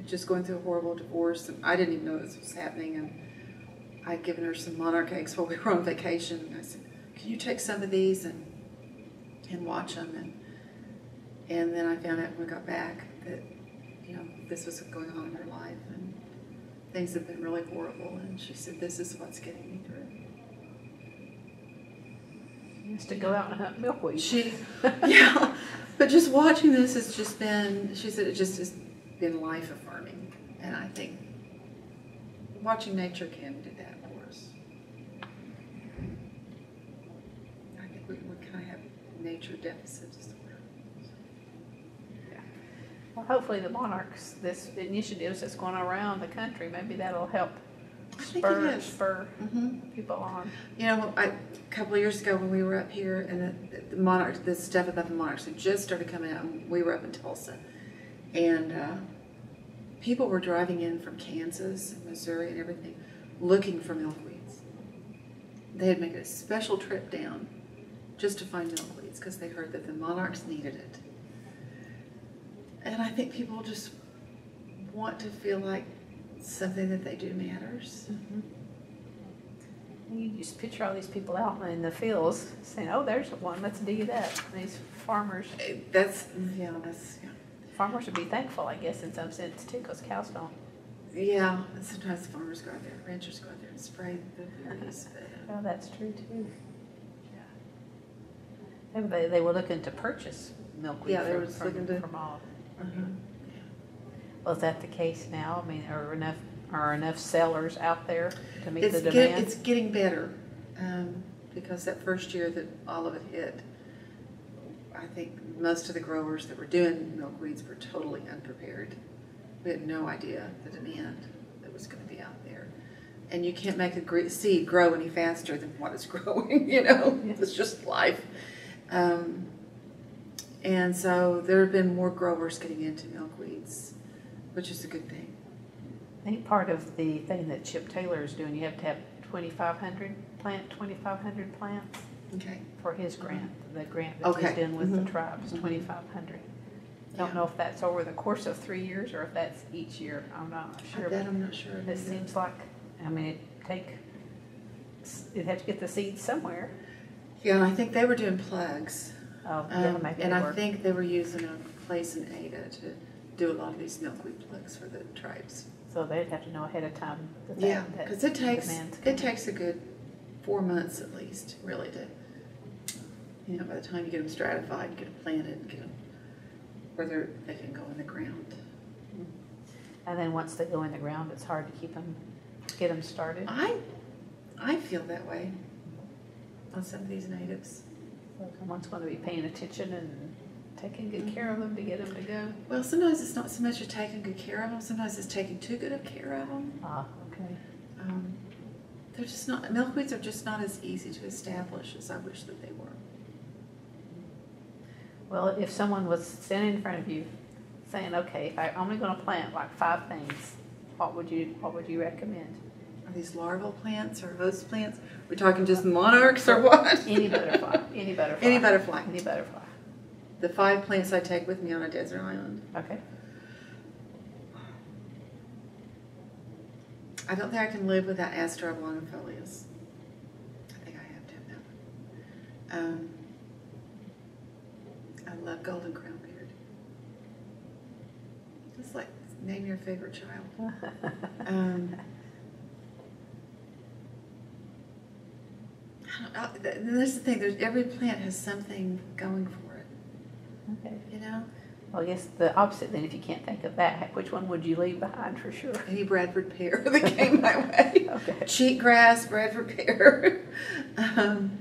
just going through a horrible divorce, and I didn't even know this was happening, and I'd given her some monarch eggs while we were on vacation, and I said, can you take some of these and, and watch them? And And then I found out when we got back that, you know, this was going on in her life, and things have been really horrible. And she said, this is what's getting me through. She used to go out and hunt milkweed. She, yeah. But just watching this has just been, she said, it just has been life affirming. And I think watching nature can do that for us. I think we, we kind of have nature deficits. Well, hopefully the monarchs, this initiatives that's going on around the country, maybe that'll help spur, spur mm-hmm. people on. You know, I, a couple of years ago when we were up here, and the, the monarchs, the stuff about the monarchs had just started coming out, and we were up in Tulsa, and uh, people were driving in from Kansas and Missouri and everything, looking for milkweeds. they'd make a special trip down just to find milkweeds because they heard that the monarchs needed it. And I think people just want to feel like something that they do matters. Mm-hmm. You just picture all these people out in the fields saying, "Oh, there's one. Let's do that." And these farmers. That's yeah. That's yeah. Farmers would be thankful, I guess, in some sense too, because cows don't. Yeah, and sometimes farmers go out there, ranchers go out there and spray the berries. Oh, that's true too. Yeah. And they they were looking to purchase milkweed. Yeah, they were from, looking to from all. Mm-hmm. Yeah. Well, is that the case now? I mean, are enough. Are enough sellers out there to meet it's the demand? Get, it's getting better um, because that first year that all of it hit, I think most of the growers that were doing milkweeds were totally unprepared. We had no idea the demand that was going to be out there. And you can't make a seed grow any faster than what it's growing, you know? Yeah. It's just life. Um, and so there have been more growers getting into milkweeds, which is a good thing. I think part of the thing that Chip Taylor is doing, you have to have twenty-five hundred plant, twenty-five hundred plants okay. for his grant, the grant that okay. he's doing with mm-hmm. the tribes, twenty-five hundred. I don't yeah. know if that's over the course of three years or if that's each year. I'm not sure. I bet I'm not sure. It either. Seems like, I mean, it'd take, it'd have to get the seeds somewhere. Yeah, and I think they were doing plugs. Oh, yeah, um, and I work. think they were using a place in Ada to do a lot of these milkweed plugs for the tribes. So they'd have to know ahead of time. That they, yeah, because it takes it takes a good four months at least, really, to you know by the time you get them stratified, get them planted, get them where they can go in the ground. And then once they go in the ground, it's hard to keep them, get them started. I I feel that way on some of these natives. So someone's going to be paying attention and taking good care of them to get them to go? Well, sometimes it's not so much of taking good care of them. Sometimes it's taking too good of care of them. Ah, okay. Um, they're just not, milkweeds are just not as easy to establish as I wish that they were. Well, if someone was standing in front of you saying, okay, if I'm only going to plant like five things, what would you, what would you recommend? Are these larval plants or host plants? We're talking just monarchs or what? Any butterfly. Any butterfly. Any butterfly. Any butterfly. The five plants I take with me on a desert island. Okay. I don't think I can live without Astroblonum folius. I think I have to have that one. Um, I love golden crownbeard. It's like name your favorite child. um, I don't, I, that's the thing. There's, every plant has something going for it. Okay. You know? Well, I guess the opposite then, if you can't think of that, which one would you leave behind for sure? Any Bradford pear that came my way. Okay. Cheatgrass, Bradford pear. um,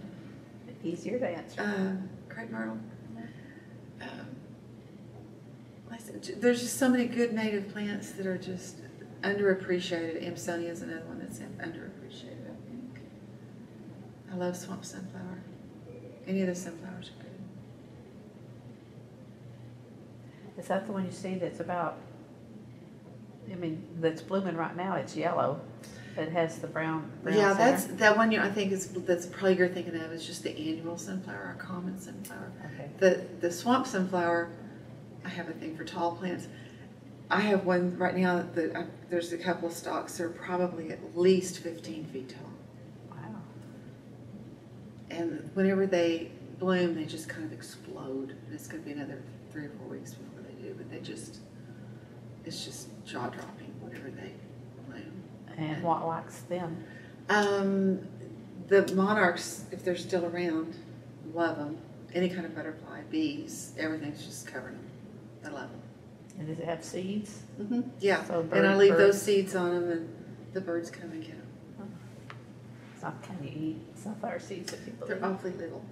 Easier to answer. Uh, Crepe myrtle. Yeah. Um, listen, there's just so many good native plants that are just underappreciated. Amsonia is another one that's underappreciated, I think. I love swamp sunflower. Any of the sunflowers are good. Is that the one you see that's about, I mean, that's blooming right now? It's yellow. It has the brown, brown Yeah, center. That's that one you, I think is, that's probably you're thinking of is just the annual sunflower, or common sunflower. Okay. The, the swamp sunflower, I have a thing for tall plants. I have one right now that I, there's a couple of stalks that are probably at least fifteen feet tall. Wow. And whenever they bloom, they just kind of explode. And it's going to be another three or four weeks before. But they just, it's just jaw-dropping, whatever they bloom. And, and what likes them? Um, the monarchs, if they're still around, love them. Any kind of butterfly, bees, everything's just covering them. They love them. And does it have seeds? Mm-hmm. Yeah, so bird, and I leave birds. those seeds on them, and the birds come and get them. Huh. It's not kind of eat sunflower seeds that people They're eat. awfully little.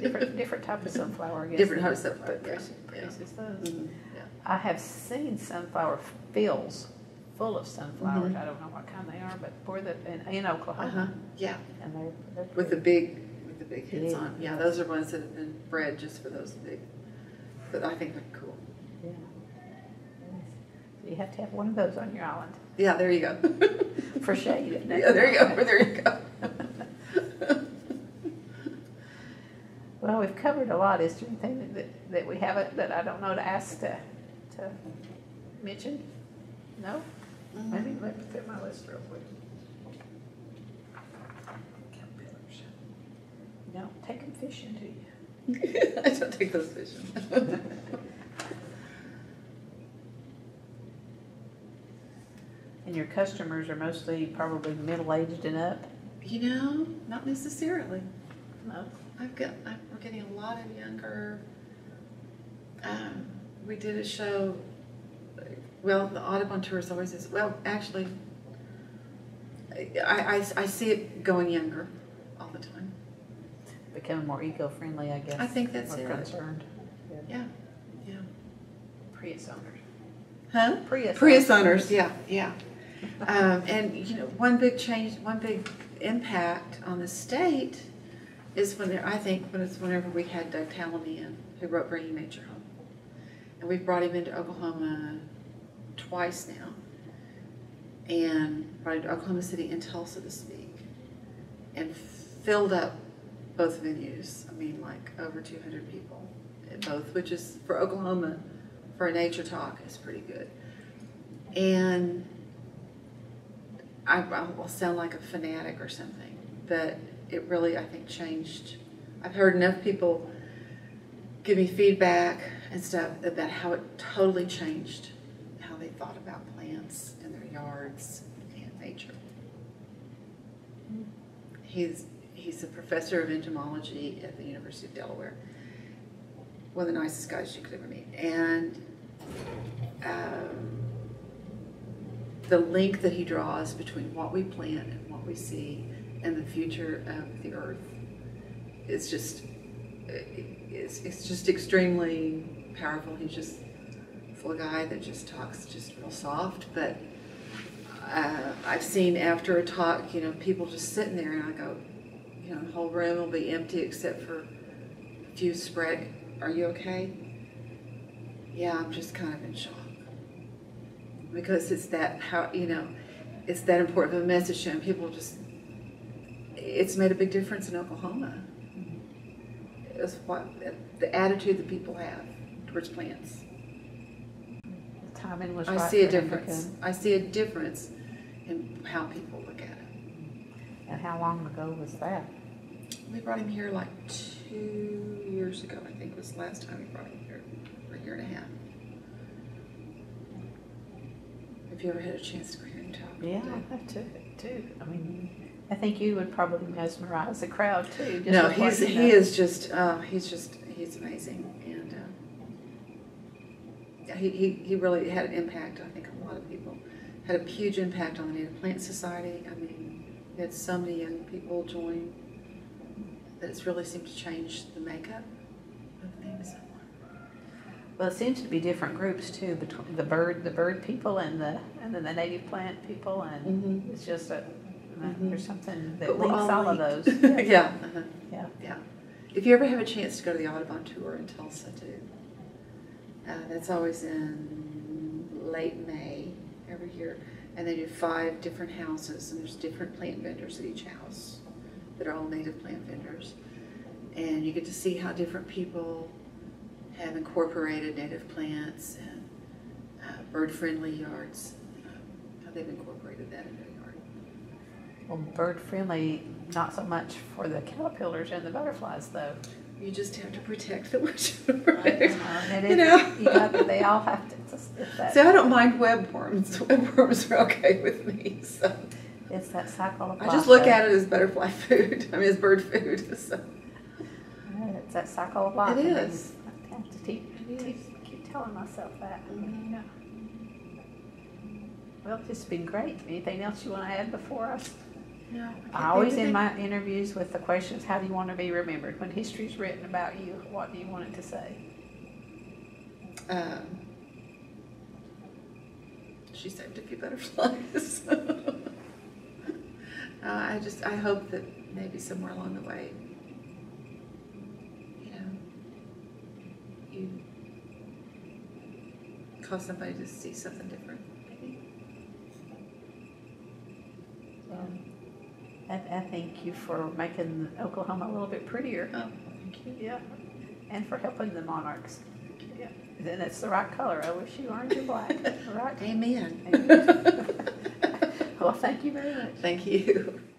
Different, different type of sunflower, I guess. Different type of sunflower, but produces, yeah. produces yeah. those. Mm-hmm. yeah. I have seen sunflower fields full of sunflowers. Mm-hmm. I don't know what kind they are, but for the in, in Oklahoma, uh-huh. yeah, and they're, they're with the big, with the big heads yeah. on. Yeah, those are ones that have been bred just for those big. But I think they're cool. Yeah. You have to have one of those on your island. Yeah, there you go. For shade. Yeah, there you go. There you go. Well, we've covered a lot. Is there anything that, that we haven't, that I don't know to ask to, to mention? No? Mm-hmm. Let me look at my list real quick. No, take them fishing, do you? I don't take those fishing. And your customers are mostly probably middle-aged and up? You know, not necessarily. No. I've got, I, we're getting a lot of younger. Um, we did a show, well, the Audubon Tour is always this. Well, actually, I, I, I see it going younger all the time. Becoming more eco-friendly, I guess. I think that's it. Concerned. Yeah, yeah. Prius owners. Huh? Prius. Prius owners, yeah, yeah. um, and, you know, one big change, one big impact on the state is when there, I think when it's whenever we had Doug Tallamy in, who wrote Bringing Nature Home. And we've brought him into Oklahoma twice now, and brought him to Oklahoma City and Tulsa to speak, and filled up both venues. I mean, like over two hundred people at both, which is, for Oklahoma, for a nature talk, is pretty good. And I, I will sound like a fanatic or something, but it really, I think, changed. I've heard enough people give me feedback and stuff about how it totally changed how they thought about plants and their yards and nature. He's He's a professor of entomology at the University of Delaware. One of the nicest guys you could ever meet. And um, the link that he draws between what we plant and what we see and the future of the earth is just, it's, it's just extremely powerful. He's just a full guy that just talks just real soft, but uh, I've seen after a talk, you know, people just sitting there and I go, you know, the whole room will be empty except for a few spread. Are you okay? Yeah, I'm just kind of in shock. Because it's that, how, you know, it's that important of a message, and people just, it's made a big difference in Oklahoma. Mm-hmm. It's what, the attitude that people have towards plants. The timing was right. I see a difference. Africa. I see a difference in how people look at it. And how long ago was that? We brought him here like two years ago, I think was the last time we brought him here, or a year and a half. Have you ever had a chance to go here and talk? Yeah, I have too, too. I mean, I think you would probably mesmerize the crowd too. Just no, he's, he know. is just, uh, he's just, he's amazing. And uh, yeah, he, he, he really had an impact, I think, on a lot of people. Had a huge impact on the Native Plant Society. I mean, had so many young people join that it's really seemed to change the makeup of things. Well, it seems to be different groups too, between the bird, the bird people, and the and then the native plant people, and mm-hmm. it's just a mm-hmm. there's something that links all, all of those. Yeah, yeah. Uh-huh. yeah, yeah. If you ever have a chance to go to the Audubon Tour in Tulsa too, uh, that's always in late May every year. And they do five different houses, and there's different plant vendors at each house that are all native plant vendors. And you get to see how different people have incorporated native plants and uh, bird-friendly yards, um, how they've incorporated that in their yard. Well, bird-friendly, not so much for the caterpillars and the butterflies, though. You just have to protect the ones you protect. You know, you got that, they all have to. That. See, I don't mind web worms. Web worms are okay with me. So it's that cycle of life. I just look though. at it as butterfly food. I mean, as bird food. So it's that cycle of life. It is. I have to keep, keep, keep telling myself that. Mm-hmm. Yeah. Well, it's been great. Anything else you want to add before us? No, I, I always in my interviews with the questions, how do you want to be remembered? When history is written about you, what do you want it to say? Um, she saved a few butterflies. uh, I just, I hope that maybe somewhere along the way, you know, you cause somebody to see something different, maybe. Um, I, I thank you for making Oklahoma a little bit prettier. Oh, thank you. Yeah, and for helping the monarchs. Yeah, then it's the right color. I wish you orange and black. Right. Amen. Amen. Well, thank you very much. Thank you.